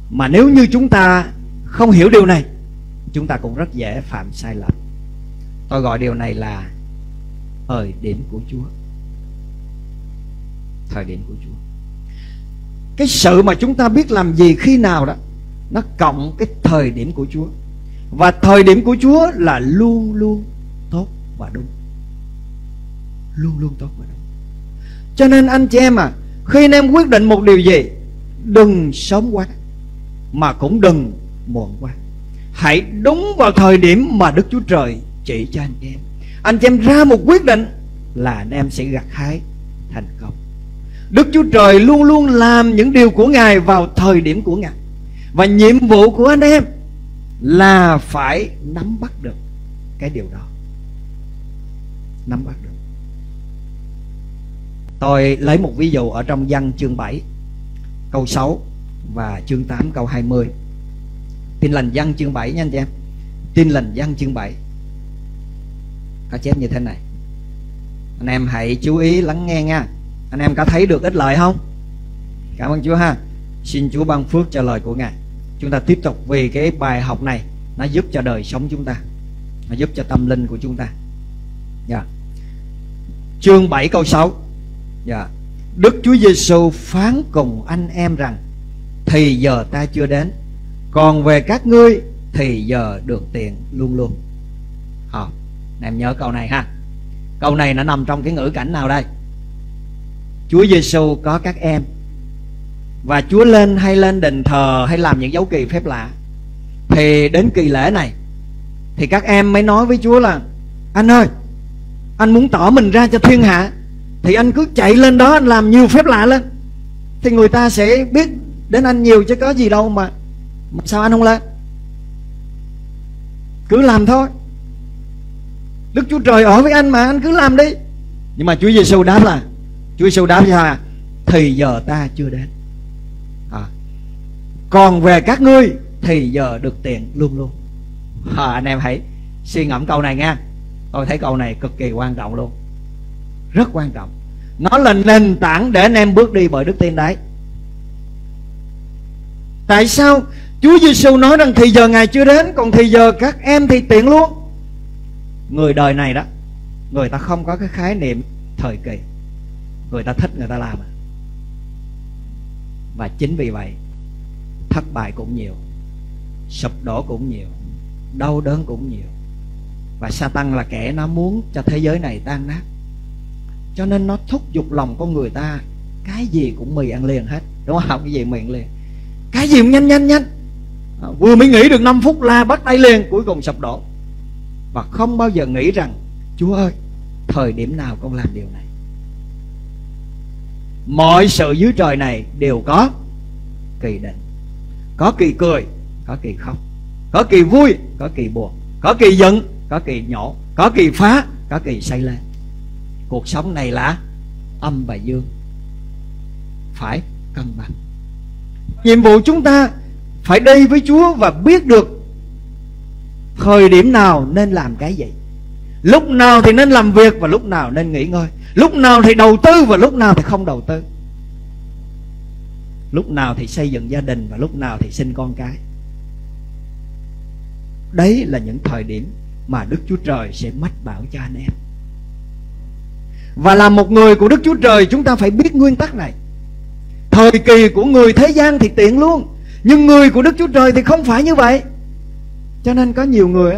Mà nếu như chúng ta không hiểu điều này, chúng ta cũng rất dễ phạm sai lầm. Tôi gọi điều này là thời điểm của Chúa. Thời điểm của Chúa, cái sự mà chúng ta biết làm gì khi nào đó, nó cộng cái thời điểm của Chúa. Và thời điểm của Chúa là luôn luôn tốt và đúng. Luôn luôn tốt và đúng. Cho nên anh chị em à, khi anh em quyết định một điều gì, đừng sớm quá mà cũng đừng muộn quá. Hãy đúng vào thời điểm mà Đức Chúa Trời chỉ cho anh chị em. Anh chị em ra một quyết định là anh em sẽ gặt hái thành công. Đức Chúa Trời luôn luôn làm những điều của Ngài vào thời điểm của Ngài. Và nhiệm vụ của anh em là phải nắm bắt được cái điều đó. Nắm bắt được. Tôi lấy một ví dụ ở trong Văn chương 7 câu 6 và chương 8 câu 20. Tin lành Văn chương 7 nha anh chị em. Tin lành Văn chương 7 có chép như thế này. Anh em hãy chú ý lắng nghe nha. Anh em có thấy được ích lợi không? Cảm ơn Chúa ha. Xin Chúa ban phước cho lời của Ngài. Chúng ta tiếp tục, vì cái bài học này nó giúp cho đời sống chúng ta, nó giúp cho tâm linh của chúng ta. Chương 7 câu 6. Đức Chúa Giêsu phán cùng anh em rằng: thì giờ ta chưa đến, còn về các ngươi thì giờ được tiện luôn luôn. Em nhớ câu này ha. Câu này nó nằm trong cái ngữ cảnh nào đây? Chúa Giêsu có các em, và Chúa lên hay lên đền thờ hay làm những dấu kỳ phép lạ. Thì đến kỳ lễ này thì các em mới nói với Chúa là: anh ơi, anh muốn tỏ mình ra cho thiên hạ, thì anh cứ chạy lên đó, anh làm nhiều phép lạ lên, thì người ta sẽ biết đến anh nhiều chứ có gì đâu mà sao anh không lên. Cứ làm thôi, Đức Chúa Trời ở với anh mà, anh cứ làm đi. Nhưng mà Chúa Giêsu đáp là thì giờ ta chưa đến, còn về các ngươi thì giờ được tiện luôn luôn. Anh em hãy suy ngẫm câu này nha. Tôi thấy câu này cực kỳ quan trọng luôn. Rất quan trọng. Nó là nền tảng để anh em bước đi bởi đức tin đấy. Tại sao Chúa Giêsu nói rằng thì giờ Ngài chưa đến, còn thì giờ các em thì tiện luôn? Người đời này đó, người ta không có cái khái niệm thời kỳ, người ta thích người ta làm. Và chính vì vậy thất bại cũng nhiều, sụp đổ cũng nhiều, đau đớn cũng nhiều. Và Satan là kẻ nó muốn cho thế giới này tan nát, cho nên nó thúc giục lòng con người ta cái gì cũng mì ăn liền hết, đúng không? Cái gì mì ăn liền, cái gì cũng nhanh. Vừa mới nghĩ được 5 phút là bắt tay liền, cuối cùng sụp đổ. Và không bao giờ nghĩ rằng Chúa ơi, thời điểm nào con làm điều này? Mọi sự dưới trời này đều có kỳ định, có kỳ cười, có kỳ khóc, có kỳ vui, có kỳ buồn, có kỳ giận, có kỳ nhổ, có kỳ phá, có kỳ xây lên. Cuộc sống này là âm và dương, phải cân bằng. Nhiệm vụ chúng ta phải đi với Chúa và biết được thời điểm nào nên làm cái gì, lúc nào thì nên làm việc và lúc nào nên nghỉ ngơi, lúc nào thì đầu tư và lúc nào thì không đầu tư, lúc nào thì xây dựng gia đình và lúc nào thì sinh con cái. Đấy là những thời điểm mà Đức Chúa Trời sẽ mách bảo cho anh em. Và là một người của Đức Chúa Trời, chúng ta phải biết nguyên tắc này. Thời kỳ của người thế gian thì tiện luôn, nhưng người của Đức Chúa Trời thì không phải như vậy. Cho nên có nhiều người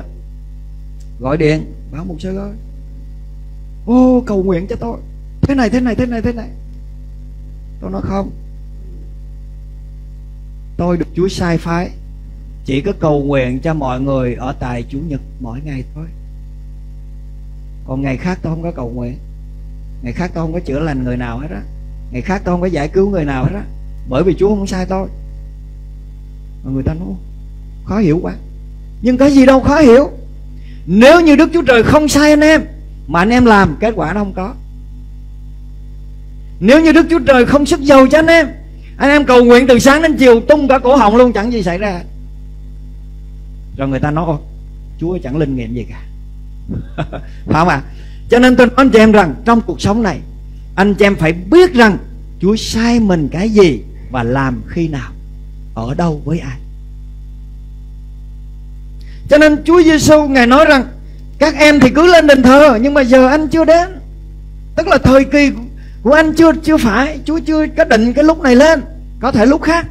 gọi điện bảo mục sư ơi, ô cầu nguyện cho tôi thế này. Tôi nói không, tôi được Chúa sai phái chỉ có cầu nguyện cho mọi người ở tại Chủ nhật mỗi ngày thôi, còn ngày khác tôi không có cầu nguyện, ngày khác tôi không có chữa lành người nào hết á, ngày khác tôi không có giải cứu người nào hết á, bởi vì Chúa không sai tôi. Mà người ta nói khó hiểu quá. Nhưng cái gì đâu khó hiểu. Nếu như Đức Chúa Trời không sai anh em mà anh em làm, kết quả nó không có. Nếu như Đức Chúa Trời không sức dầu cho anh em cầu nguyện từ sáng đến chiều tung cả cổ họng luôn, chẳng gì xảy ra. Rồi người ta nói ô, Chúa chẳng linh nghiệm gì cả. Phải không ạ? Cho nên tôi nói anh chị em rằng trong cuộc sống này, anh chị em phải biết rằng Chúa sai mình cái gì và làm khi nào, ở đâu với ai. Cho nên Chúa Giêsu Ngài nói rằng các em thì cứ lên đền thờ, nhưng mà giờ anh chưa đến, tức là thời kỳ của anh chưa phải, Chúa chưa có định cái lúc này lên, có thể lúc khác.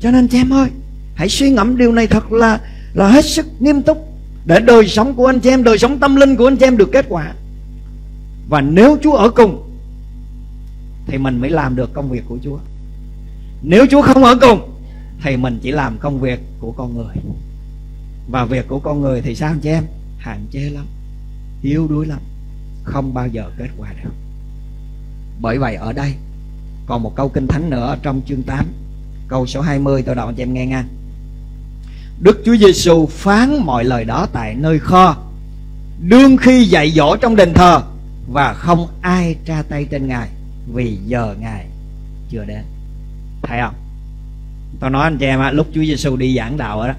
Cho nên chị em ơi, hãy suy ngẫm điều này thật là hết sức nghiêm túc để đời sống của anh chị em, đời sống tâm linh của anh chị em được kết quả. Và nếu Chúa ở cùng thì mình mới làm được công việc của Chúa. Nếu Chúa không ở cùng thì mình chỉ làm công việc của con người. Và việc của con người thì sao anh chị em? Hạn chế lắm, yếu đuối lắm, không bao giờ kết quả được. Bởi vậy ở đây còn một câu kinh thánh nữa trong chương 8 câu số 20, tôi đọc anh chị em nghe ngang. Đức Chúa Giêsu phán mọi lời đó tại nơi kho, đương khi dạy dỗ trong đền thờ, và không ai tra tay trên Ngài, vì giờ Ngài chưa đến. Thấy không? Tôi nói anh chị em, lúc Chúa Giêsu đi giảng đạo ở đó,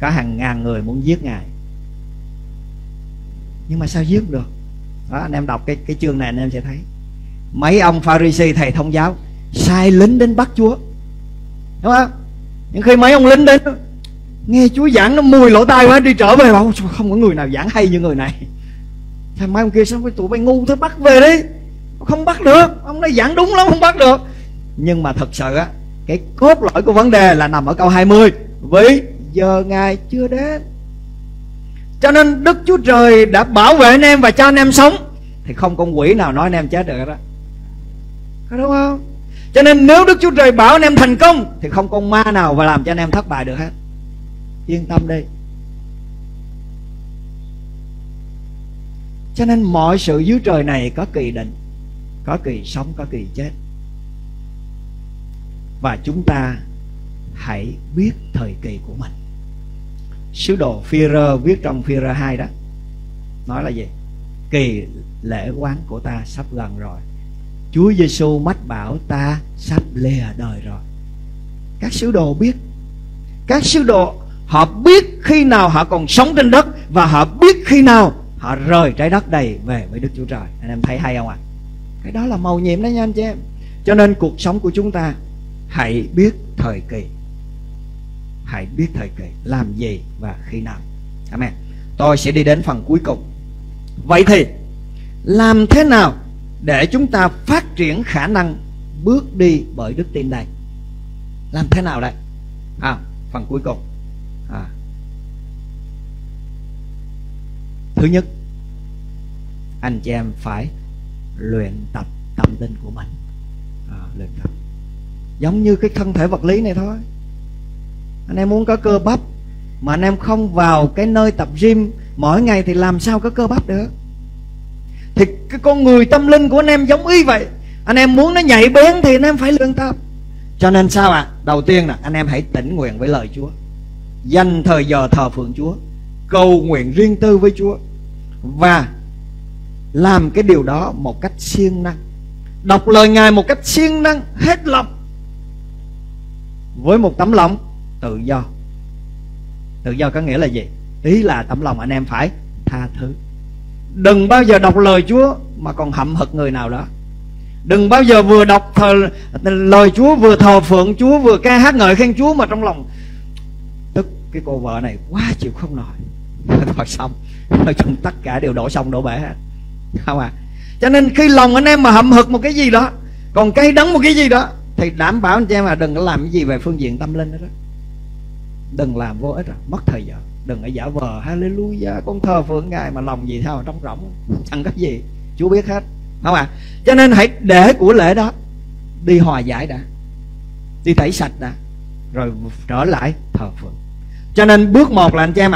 có hàng ngàn người muốn giết Ngài, nhưng mà sao giết được đó? Anh em đọc cái chương này anh em sẽ thấy mấy ông Pha-ri-si thầy thông giáo sai lính đến bắt Chúa, đúng không? Nhưng khi mấy ông lính đến nghe Chúa giảng nó mùi lỗ tai quá, đi trở về bảo không có người nào giảng hay như người này. Thầy mấy ông kia sao tụi bay ngu thế, bắt về đi, không bắt được, ông này giảng đúng lắm không bắt được. Nhưng mà thật sự á, cái cốt lõi của vấn đề là nằm ở câu 20, với giờ Ngài chưa đến. Cho nên Đức Chúa Trời đã bảo vệ anh em và cho anh em sống, thì không con quỷ nào nói anh em chết được đó, có đúng không? Cho nên nếu Đức Chúa Trời bảo anh em thành công thì không con ma nào và làm cho anh em thất bại được hết. Yên tâm đi. Cho nên mọi sự dưới trời này có kỳ định, có kỳ sống, có kỳ chết. Và chúng ta hãy biết thời kỳ của mình. Sứ đồ Phi-rơ viết trong Phi-rơ 2 đó, nói là gì? Kỳ lễ oán của ta sắp gần rồi, Chúa Giêsu mách bảo ta sắp lìa đời rồi. Các sứ đồ biết. Các sứ đồ họ biết khi nào họ còn sống trên đất, và họ biết khi nào họ rời trái đất này về với Đức Chúa Trời. Anh em thấy hay không ạ? Cái đó là mầu nhiệm đó nha anh chị em. Cho nên cuộc sống của chúng ta hãy biết thời kỳ. Hãy biết thời kỳ làm gì và khi nào. Amen. Tôi sẽ đi đến phần cuối cùng. Vậy thì làm thế nào để chúng ta phát triển khả năng bước đi bởi đức tin này? Làm thế nào đây? Phần cuối cùng. Thứ nhất, anh chị em phải luyện tập tâm linh của mình. Luyện tập giống như cái thân thể vật lý này thôi. Anh em muốn có cơ bắp mà anh em không vào cái nơi tập gym mỗi ngày thì làm sao có cơ bắp được? Thì cái con người tâm linh của anh em giống y vậy. Anh em muốn nó nhạy bén thì anh em phải luyện tập. Cho nên sao ạ? Đầu tiên là anh em hãy tĩnh nguyện với lời Chúa, dành thời giờ thờ phượng Chúa, cầu nguyện riêng tư với Chúa, và làm cái điều đó một cách siêng năng, đọc lời Ngài một cách siêng năng, hết lòng, với một tấm lòng tự do. Tự do có nghĩa là gì? Ý là tấm lòng anh em phải tha thứ. Đừng bao giờ đọc lời Chúa mà còn hậm hực người nào đó. Đừng bao giờ vừa đọc lời Chúa, vừa thờ phượng Chúa, vừa ca hát ngợi khen Chúa mà trong lòng tức cái cô vợ này quá chịu không nổi. Thôi xong, nói chung tất cả đều đổ xong đổ bể hết. Không à? Cho nên khi lòng anh em mà hậm hực một cái gì đó, còn cay đắng một cái gì đó, thì đảm bảo anh em là đừng có làm cái gì về phương diện tâm linh đó. Đừng làm vô ích rồi, mất thời giờ. Đừng có giả vờ hallelujah, con thờ phượng Ngài mà lòng gì sao mà trống rỗng, chẳng có gì, Chúa biết hết. Không à? Cho nên hãy để của lễ đó đi hòa giải đã, đi tẩy sạch đã, rồi trở lại thờ phượng. Cho nên bước một là anh chị em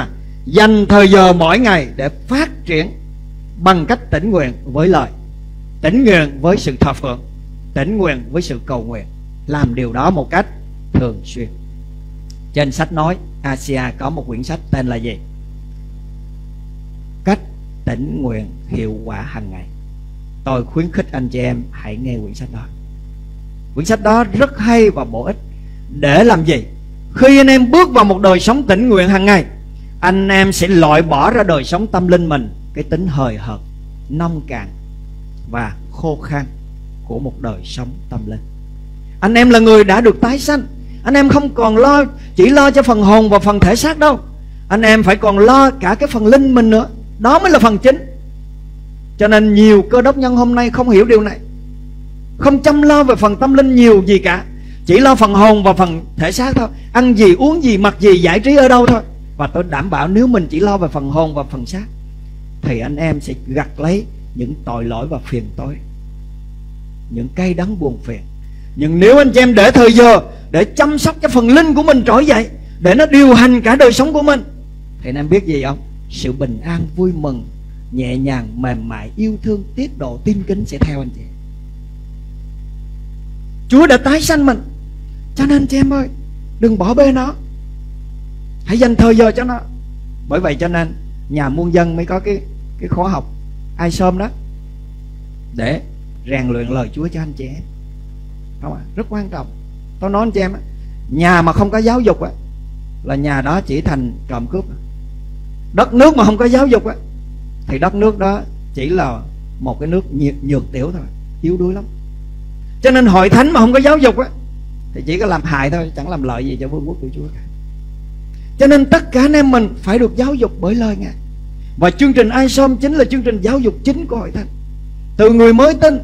dành thời giờ mỗi ngày để phát triển bằng cách tĩnh nguyện với lời, tĩnh nguyện với sự thờ phượng, tĩnh nguyện với sự cầu nguyện. Làm điều đó một cách thường xuyên. Trên sách nói Asia có một quyển sách tên là gì? Cách tĩnh nguyện hiệu quả hàng ngày. Tôi khuyến khích anh chị em hãy nghe quyển sách đó. Quyển sách đó rất hay và bổ ích. Để làm gì? Khi anh em bước vào một đời sống tĩnh nguyện hàng ngày, anh em sẽ loại bỏ ra đời sống tâm linh mình cái tính hời hợt, nông cạn và khô khan của một đời sống tâm linh. Anh em là người đã được tái sanh. Anh em không còn lo, chỉ lo cho phần hồn và phần thể xác đâu. Anh em phải còn lo cả cái phần linh mình nữa. Đó mới là phần chính. Cho nên nhiều cơ đốc nhân hôm nay không hiểu điều này, không chăm lo về phần tâm linh nhiều gì cả, chỉ lo phần hồn và phần thể xác thôi. Ăn gì, uống gì, mặc gì, giải trí ở đâu thôi. Và tôi đảm bảo nếu mình chỉ lo về phần hồn và phần xác thì anh em sẽ gặt lấy những tội lỗi và phiền tối, những cay đắng buồn phiền. Nhưng nếu anh chị em để thời giờ để chăm sóc cho phần linh của mình trỗi dậy, để nó điều hành cả đời sống của mình, thì anh em biết gì không? Sự bình an, vui mừng, nhẹ nhàng, mềm mại, yêu thương, tiết độ, tin kính sẽ theo anh chị. Chúa đã tái sanh mình. Cho nên anh chị em ơi, đừng bỏ bê nó, hãy dành thời giờ cho nó. Bởi vậy cho nên nhà muôn dân mới có cái khóa học ai sớm đó, để rèn luyện lời Chúa cho anh chị em. Không ạ? Rất quan trọng. Tôi nói anh chị em, nhà mà không có giáo dục là nhà đó chỉ thành trộm cướp. Đất nước mà không có giáo dục thì đất nước đó chỉ là một cái nước nhược tiểu thôi, yếu đuối lắm. Cho nên hội thánh mà không có giáo dục thì chỉ có làm hại thôi, chẳng làm lợi gì cho vương quốc của Chúa cả. Cho nên tất cả anh em mình phải được giáo dục bởi lời Ngài. Và chương trình ISOM chính là chương trình giáo dục chính của hội thánh. Từ người mới tin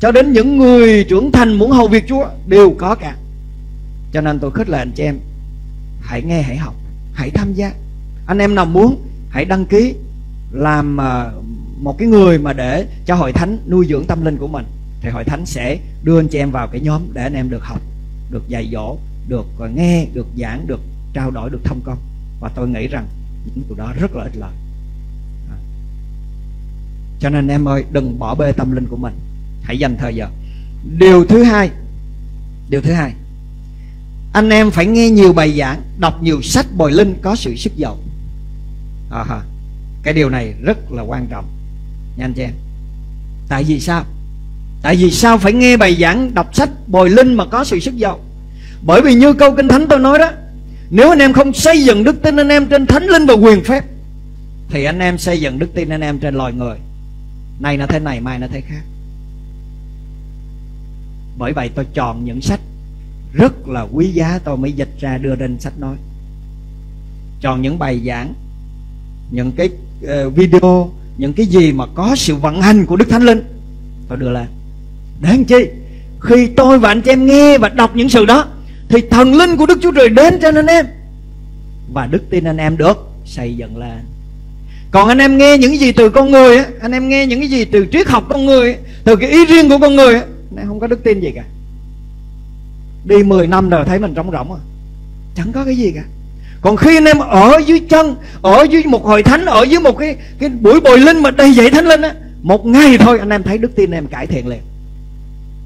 cho đến những người trưởng thành muốn hầu việc Chúa đều có cả. Cho nên tôi khích lệ anh chị em hãy nghe, hãy học, hãy tham gia. Anh em nào muốn hãy đăng ký làm một cái người mà để cho hội thánh nuôi dưỡng tâm linh của mình, thì hội thánh sẽ đưa anh chị em vào cái nhóm để anh em được học, được dạy dỗ, được nghe, được giảng, được trao đổi, được thông công. Và tôi nghĩ rằng những điều đó rất là ích lợi. Cho nên em ơi, đừng bỏ bê tâm linh của mình, hãy dành thời giờ. Điều thứ hai, anh em phải nghe nhiều bài giảng, đọc nhiều sách bồi linh có sự sức dầu. Cái điều này rất là quan trọng nha anh chị em. Tại vì sao phải nghe bài giảng, đọc sách bồi linh mà có sự sức dầu? Bởi vì như câu Kinh Thánh tôi nói đó, nếu anh em không xây dựng đức tin anh em trên thánh linh và quyền phép, thì anh em xây dựng đức tin anh em trên loài người. Nay nó thế này, mai nó thế khác. Bởi vậy tôi chọn những sách rất là quý giá, tôi mới dịch ra đưa lên sách nói. Chọn những bài giảng, những cái video, những cái gì mà có sự vận hành của Đức Thánh Linh, tôi đưa lên. Để làm chi? Khi tôi và anh chị em nghe và đọc những sự đó thì thần linh của Đức Chúa Trời đến trên anh em, và đức tin anh em được xây dựng lên. Còn anh em nghe những gì từ con người, anh em nghe những cái gì từ triết học con người, từ cái ý riêng của con người, anh em không có đức tin gì cả. Đi 10 năm rồi thấy mình trống rỗng rồi, chẳng có cái gì cả. Còn khi anh em ở dưới chân, ở dưới một hội thánh, ở dưới một cái buổi bồi linh mà đầy dạy Thánh Linh á, một ngày thôi anh em thấy đức tin anh em cải thiện liền.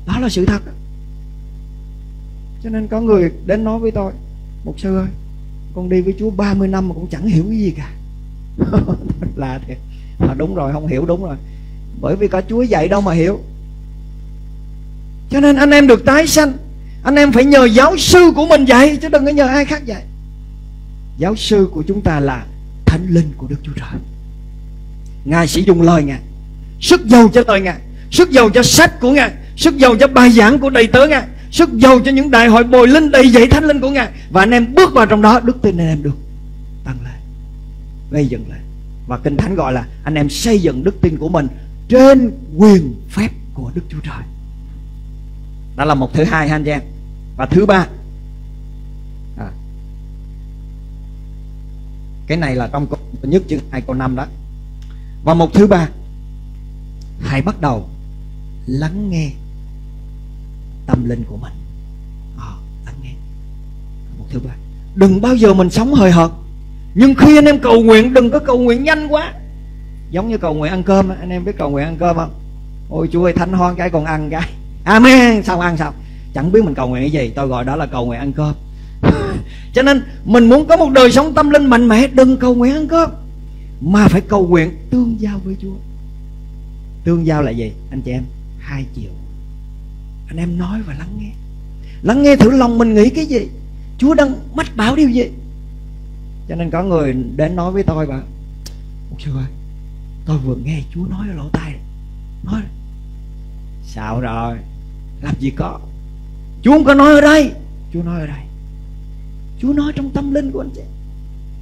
Đó là sự thật. Cho nên có người đến nói với tôi: "Mục sư ơi, con đi với Chúa 30 năm mà cũng chẳng hiểu cái gì cả." Là thiệt. Mà đúng rồi, không hiểu đúng rồi. Bởi vì có Chúa dạy đâu mà hiểu. Cho nên anh em được tái sanh, anh em phải nhờ giáo sư của mình dạy, chứ đừng có nhờ ai khác dạy. Giáo sư của chúng ta là Thánh Linh của Đức Chúa Trời. Ngài sử dụng lời Ngài, sức dầu cho lời Ngài, sức dầu cho sách của Ngài, sức dầu cho bài giảng của đầy tớ Ngài, sức dầu cho những đại hội bồi linh đầy dạy Thánh Linh của Ngài. Và anh em bước vào trong đó, đức tin anh em được tăng lên, gây dựng lại. Và Kinh Thánh gọi là anh em xây dựng đức tin của mình trên quyền phép của Đức Chúa Trời. Đó là một thứ hai anh em. Và thứ ba, cái này là trong câu nhất chương 2 câu 5 đó. Và một thứ ba, hãy bắt đầu lắng nghe tâm linh của mình. Lắng nghe. Một thứ ba, đừng bao giờ mình sống hời hợt. Nhưng khi anh em cầu nguyện đừng có cầu nguyện nhanh quá. Giống như cầu nguyện ăn cơm, anh em biết cầu nguyện ăn cơm không? Ôi Chúa ơi, thánh hoan cái còn ăn cái amen, xong ăn xong. Chẳng biết mình cầu nguyện cái gì, tôi gọi đó là cầu nguyện ăn cơm. Cho nên mình muốn có một đời sống tâm linh mạnh mẽ, đừng cầu nguyện ăn cơm, mà phải cầu nguyện tương giao với Chúa. Tương giao là gì anh chị em? Hai chiều. Anh em nói và lắng nghe. Lắng nghe thử lòng mình nghĩ cái gì, Chúa đang mách bảo điều gì. Cho nên có người đến nói với tôi: "Bà Mục sư ơi, tôi vừa nghe Chúa nói ở lỗ tai." Nói: "Sao rồi? Làm gì có. Chúa không có nói ở đây." Chúa nói ở đây. Chúa nói trong tâm linh của anh chị.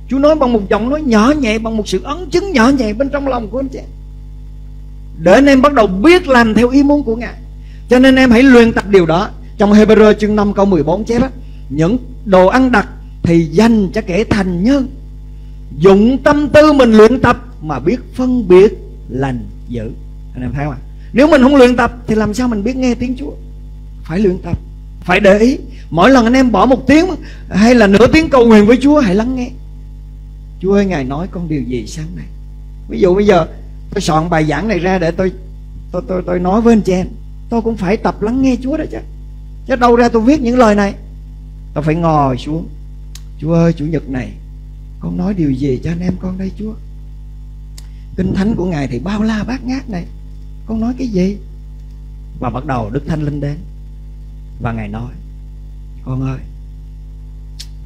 Chúa nói bằng một giọng nói nhỏ nhẹ, bằng một sự ấn chứng nhỏ nhẹ bên trong lòng của anh chị, để anh em bắt đầu biết làm theo ý muốn của Ngài. Cho nên em hãy luyện tập điều đó. Trong Hebrew chương 5 câu 14 chép á: "Những đồ ăn đặc thì dành cho kẻ thành nhân, dụng tâm tư mình luyện tập mà biết phân biệt lành dữ." Anh em thấy không ạ? Nếu mình không luyện tập thì làm sao mình biết nghe tiếng Chúa? Phải luyện tập, phải để ý. Mỗi lần anh em bỏ một tiếng hay là nửa tiếng cầu nguyện với Chúa, hãy lắng nghe. Chúa ơi, Ngài nói con điều gì sáng nay? Ví dụ bây giờ tôi soạn bài giảng này ra để tôi nói với anh chị em, tôi cũng phải tập lắng nghe Chúa đó chứ. Chứ đâu ra tôi viết những lời này. Tôi phải ngồi xuống: "Chúa ơi, Chủ nhật này con nói điều gì cho anh em con đây Chúa? Kinh Thánh của Ngài thì bao la bát ngát này, con nói cái gì?" Và bắt đầu Đức Thánh Linh đến và Ngài nói: "Con ơi,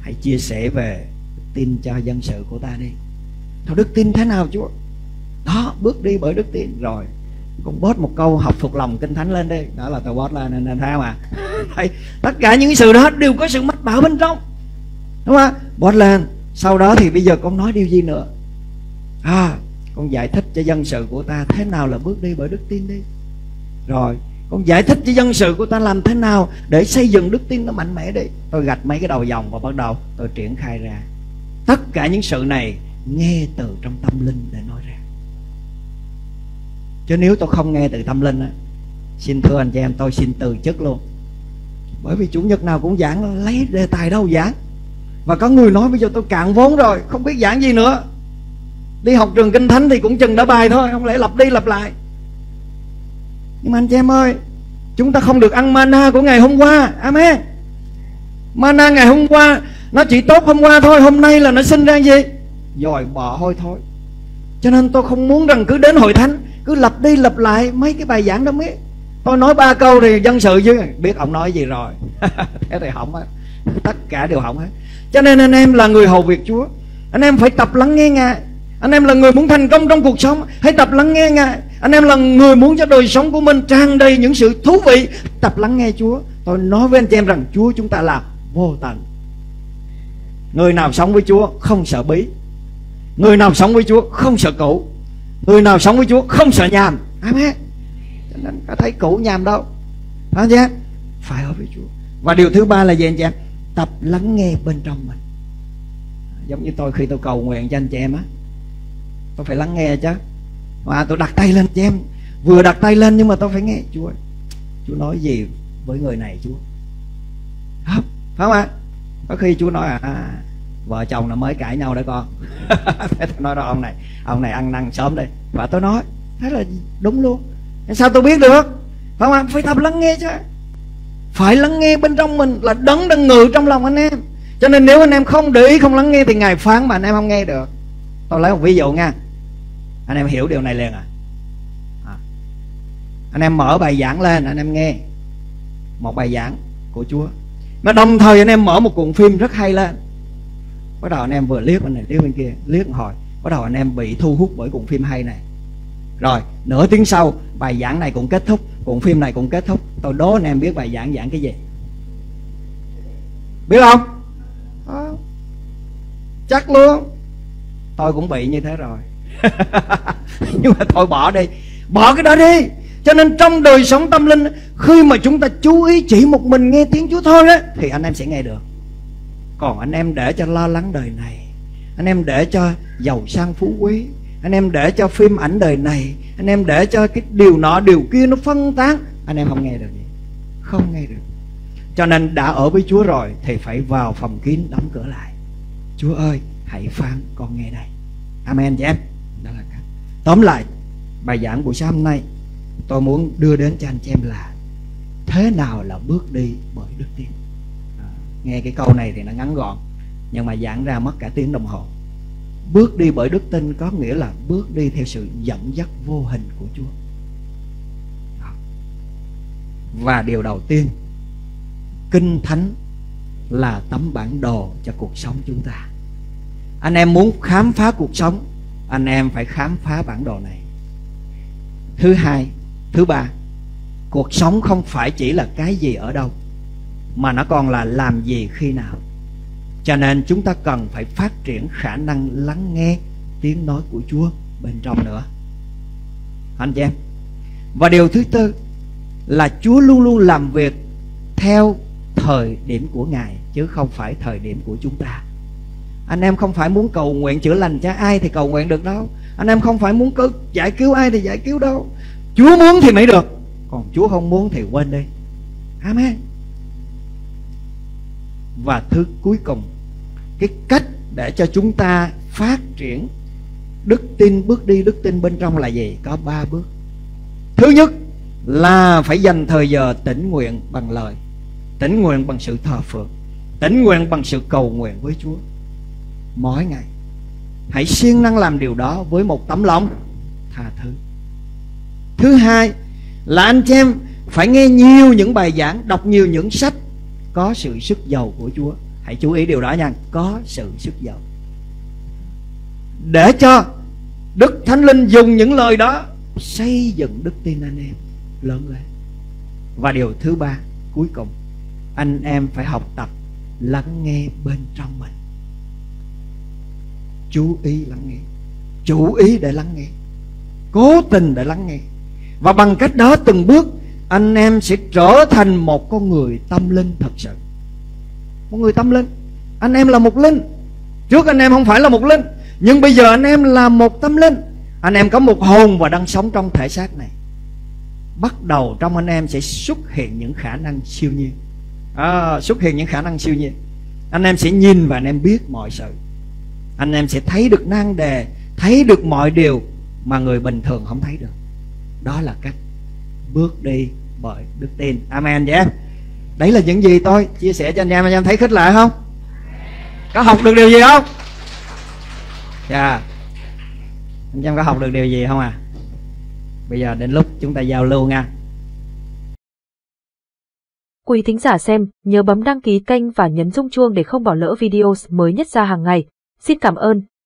hãy chia sẻ về tin cho dân sự của ta đi." Thôi đức tin thế nào Chúa? Đó, bước đi bởi đức tin. Rồi con post một câu học thuộc lòng Kinh Thánh lên đi. Đó là tôi post lên, nên thấy không ạ? Tất cả những sự đó đều có sự mách bảo bên trong, đúng không? Post lên, sau đó thì bây giờ con nói điều gì nữa? Con giải thích cho dân sự của ta thế nào là bước đi bởi đức tin đi. Rồi con giải thích cho dân sự của ta làm thế nào để xây dựng đức tin nó mạnh mẽ đi. Tôi gạch mấy cái đầu dòng và bắt đầu tôi triển khai ra. Tất cả những sự này nghe từ trong tâm linh để nói ra. Chứ nếu tôi không nghe từ tâm linh á, xin thưa anh chị em, tôi xin từ chức luôn. Bởi vì chủ nhật nào cũng giảng, lấy đề tài đâu giảng. Và có người nói: "Bây giờ tôi cạn vốn rồi, không biết giảng gì nữa. Đi học trường Kinh Thánh thì cũng chừng đã bài thôi, không lẽ lặp đi lặp lại." Nhưng mà anh chị em ơi, chúng ta không được ăn mana của ngày hôm qua. Amen. Mana ngày hôm qua nó chỉ tốt hôm qua thôi, hôm nay là nó sinh ra gì? Dòi bỏ hôi thôi. Cho nên tôi không muốn rằng cứ đến hội thánh cứ lặp đi lặp lại mấy cái bài giảng đó mấy. Tôi nói 3 câu thì dân sự chứ biết ông nói gì rồi. Thế thì hỏng hết. Tất cả đều hỏng hết. Cho nên anh em là người hầu việc Chúa, anh em phải tập lắng nghe Ngài. Anh em là người muốn thành công trong cuộc sống, hãy tập lắng nghe Ngài. Anh em là người muốn cho đời sống của mình tràn đầy những sự thú vị, tập lắng nghe Chúa. Tôi nói với anh chị em rằng Chúa chúng ta là vô tận. Người nào sống với Chúa không sợ bí, người nào sống với Chúa không sợ cũ, người nào sống với Chúa không sợ nhàm. Amen. Cho nên có thấy cũ nhàm đâu, phải chứ? Phải ở với Chúa. Và điều thứ ba là gì anh chị em? Tập lắng nghe bên trong mình. Giống như tôi khi tôi cầu nguyện cho anh chị em á, tôi phải lắng nghe chứ. Và tôi đặt tay lên chị em, vừa đặt tay lên nhưng mà tôi phải nghe Chúa. Chúa nói gì với người này Chúa? Không, phải không ạ? Có khi Chúa nói vợ chồng là mới cãi nhau đấy con. Thế tôi nói đó, ông này ăn năn sớm đây. Và tôi nói thế là đúng luôn. Sao tôi biết được? Phải không ạ? Phải tập lắng nghe chứ. Phải lắng nghe bên trong mình là Đấng đang ngự trong lòng anh em. Cho nên nếu anh em không để ý, không lắng nghe thì Ngài phán mà anh em không nghe được. Tôi lấy một ví dụ nha, anh em hiểu điều này liền à. Anh em mở bài giảng lên, anh em nghe một bài giảng của Chúa, mà đồng thời anh em mở một cuộn phim rất hay lên. Bắt đầu anh em vừa liếc bên này, liếc bên kia, liếc hồi, bắt đầu anh em bị thu hút bởi cuộn phim hay này. Rồi nửa tiếng sau bài giảng này cũng kết thúc, cuộn phim này cũng kết thúc. Tôi đố anh em biết bài giảng giảng cái gì, biết không? Chắc luôn. Tôi cũng bị như thế rồi. Nhưng mà thôi bỏ đi, bỏ cái đó đi. Cho nên trong đời sống tâm linh, khi mà chúng ta chú ý chỉ một mình nghe tiếng Chúa thôi đó, thì anh em sẽ nghe được. Còn anh em để cho lo lắng đời này, anh em để cho giàu sang phú quý, anh em để cho phim ảnh đời này, anh em để cho cái điều nọ điều kia nó phân tán, anh em không nghe được gì, không nghe được. Cho nên đã ở với Chúa rồi thì phải vào phòng kín đóng cửa lại. Chúa ơi hãy phán con nghe đây. Amen chị em. Đó là cái. Tóm lại bài giảng buổi sáng hôm nay tôi muốn đưa đến cho anh chị em là thế nào là bước đi bởi đức tin. Nghe cái câu này thì nó ngắn gọn, nhưng mà giảng ra mất cả tiếng đồng hồ. Bước đi bởi đức tin có nghĩa là bước đi theo sự dẫn dắt vô hình của Chúa. Và điều đầu tiên, Kinh Thánh là tấm bản đồ cho cuộc sống chúng ta. Anh em muốn khám phá cuộc sống, anh em phải khám phá bản đồ này. Thứ hai, thứ ba, cuộc sống không phải chỉ là cái gì ở đâu, mà nó còn là làm gì khi nào. Cho nên chúng ta cần phải phát triển khả năng lắng nghe tiếng nói của Chúa bên trong nữa, anh chị em. Và điều thứ tư là Chúa luôn luôn làm việc theo thời điểm của Ngài, chứ không phải thời điểm của chúng ta. Anh em không phải muốn cầu nguyện chữa lành cho ai thì cầu nguyện được đâu. Anh em không phải muốn giải cứu ai thì giải cứu đâu. Chúa muốn thì mới được, còn Chúa không muốn thì quên đi. Amen. Và thứ cuối cùng, cái cách để cho chúng ta phát triển đức tin, bước đi đức tin bên trong là gì? Có 3 bước. Thứ nhất là phải dành thời giờ tĩnh nguyện bằng lời, tĩnh nguyện bằng sự thờ phượng, tĩnh nguyện bằng sự cầu nguyện với Chúa mỗi ngày. Hãy siêng năng làm điều đó với một tấm lòng tha thứ. Thứ hai là anh chị em phải nghe nhiều những bài giảng, đọc nhiều những sách có sự sức dầu của Chúa. Hãy chú ý điều đó nha, có sự sức dầu, để cho Đức Thánh Linh dùng những lời đó xây dựng đức tin anh em lớn lên. Và điều thứ ba cuối cùng, anh em phải học tập lắng nghe bên trong mình. Chú ý lắng nghe, chú ý để lắng nghe, cố tình để lắng nghe. Và bằng cách đó từng bước anh em sẽ trở thành một con người tâm linh thật sự. Một người tâm linh. Anh em là một linh. Trước anh em không phải là một linh, nhưng bây giờ anh em là một tâm linh. Anh em có một hồn và đang sống trong thể xác này. Bắt đầu trong anh em sẽ xuất hiện những khả năng siêu nhiên. Xuất hiện những khả năng siêu nhiên. Anh em sẽ nhìn và anh em biết mọi sự. Anh em sẽ thấy được nan đề, thấy được mọi điều mà người bình thường không thấy được. Đó là cách bước đi bởi đức tin. Amen vậy em. Đấy là những gì tôi chia sẻ cho anh em. Anh em thấy khích lệ không? Có học được điều gì không? Anh em có học được điều gì không à? Bây giờ đến lúc chúng ta giao lưu nha. Quý thính giả xem, nhớ bấm đăng ký kênh và nhấn rung chuông để không bỏ lỡ video mới nhất ra hàng ngày. Xin cảm ơn.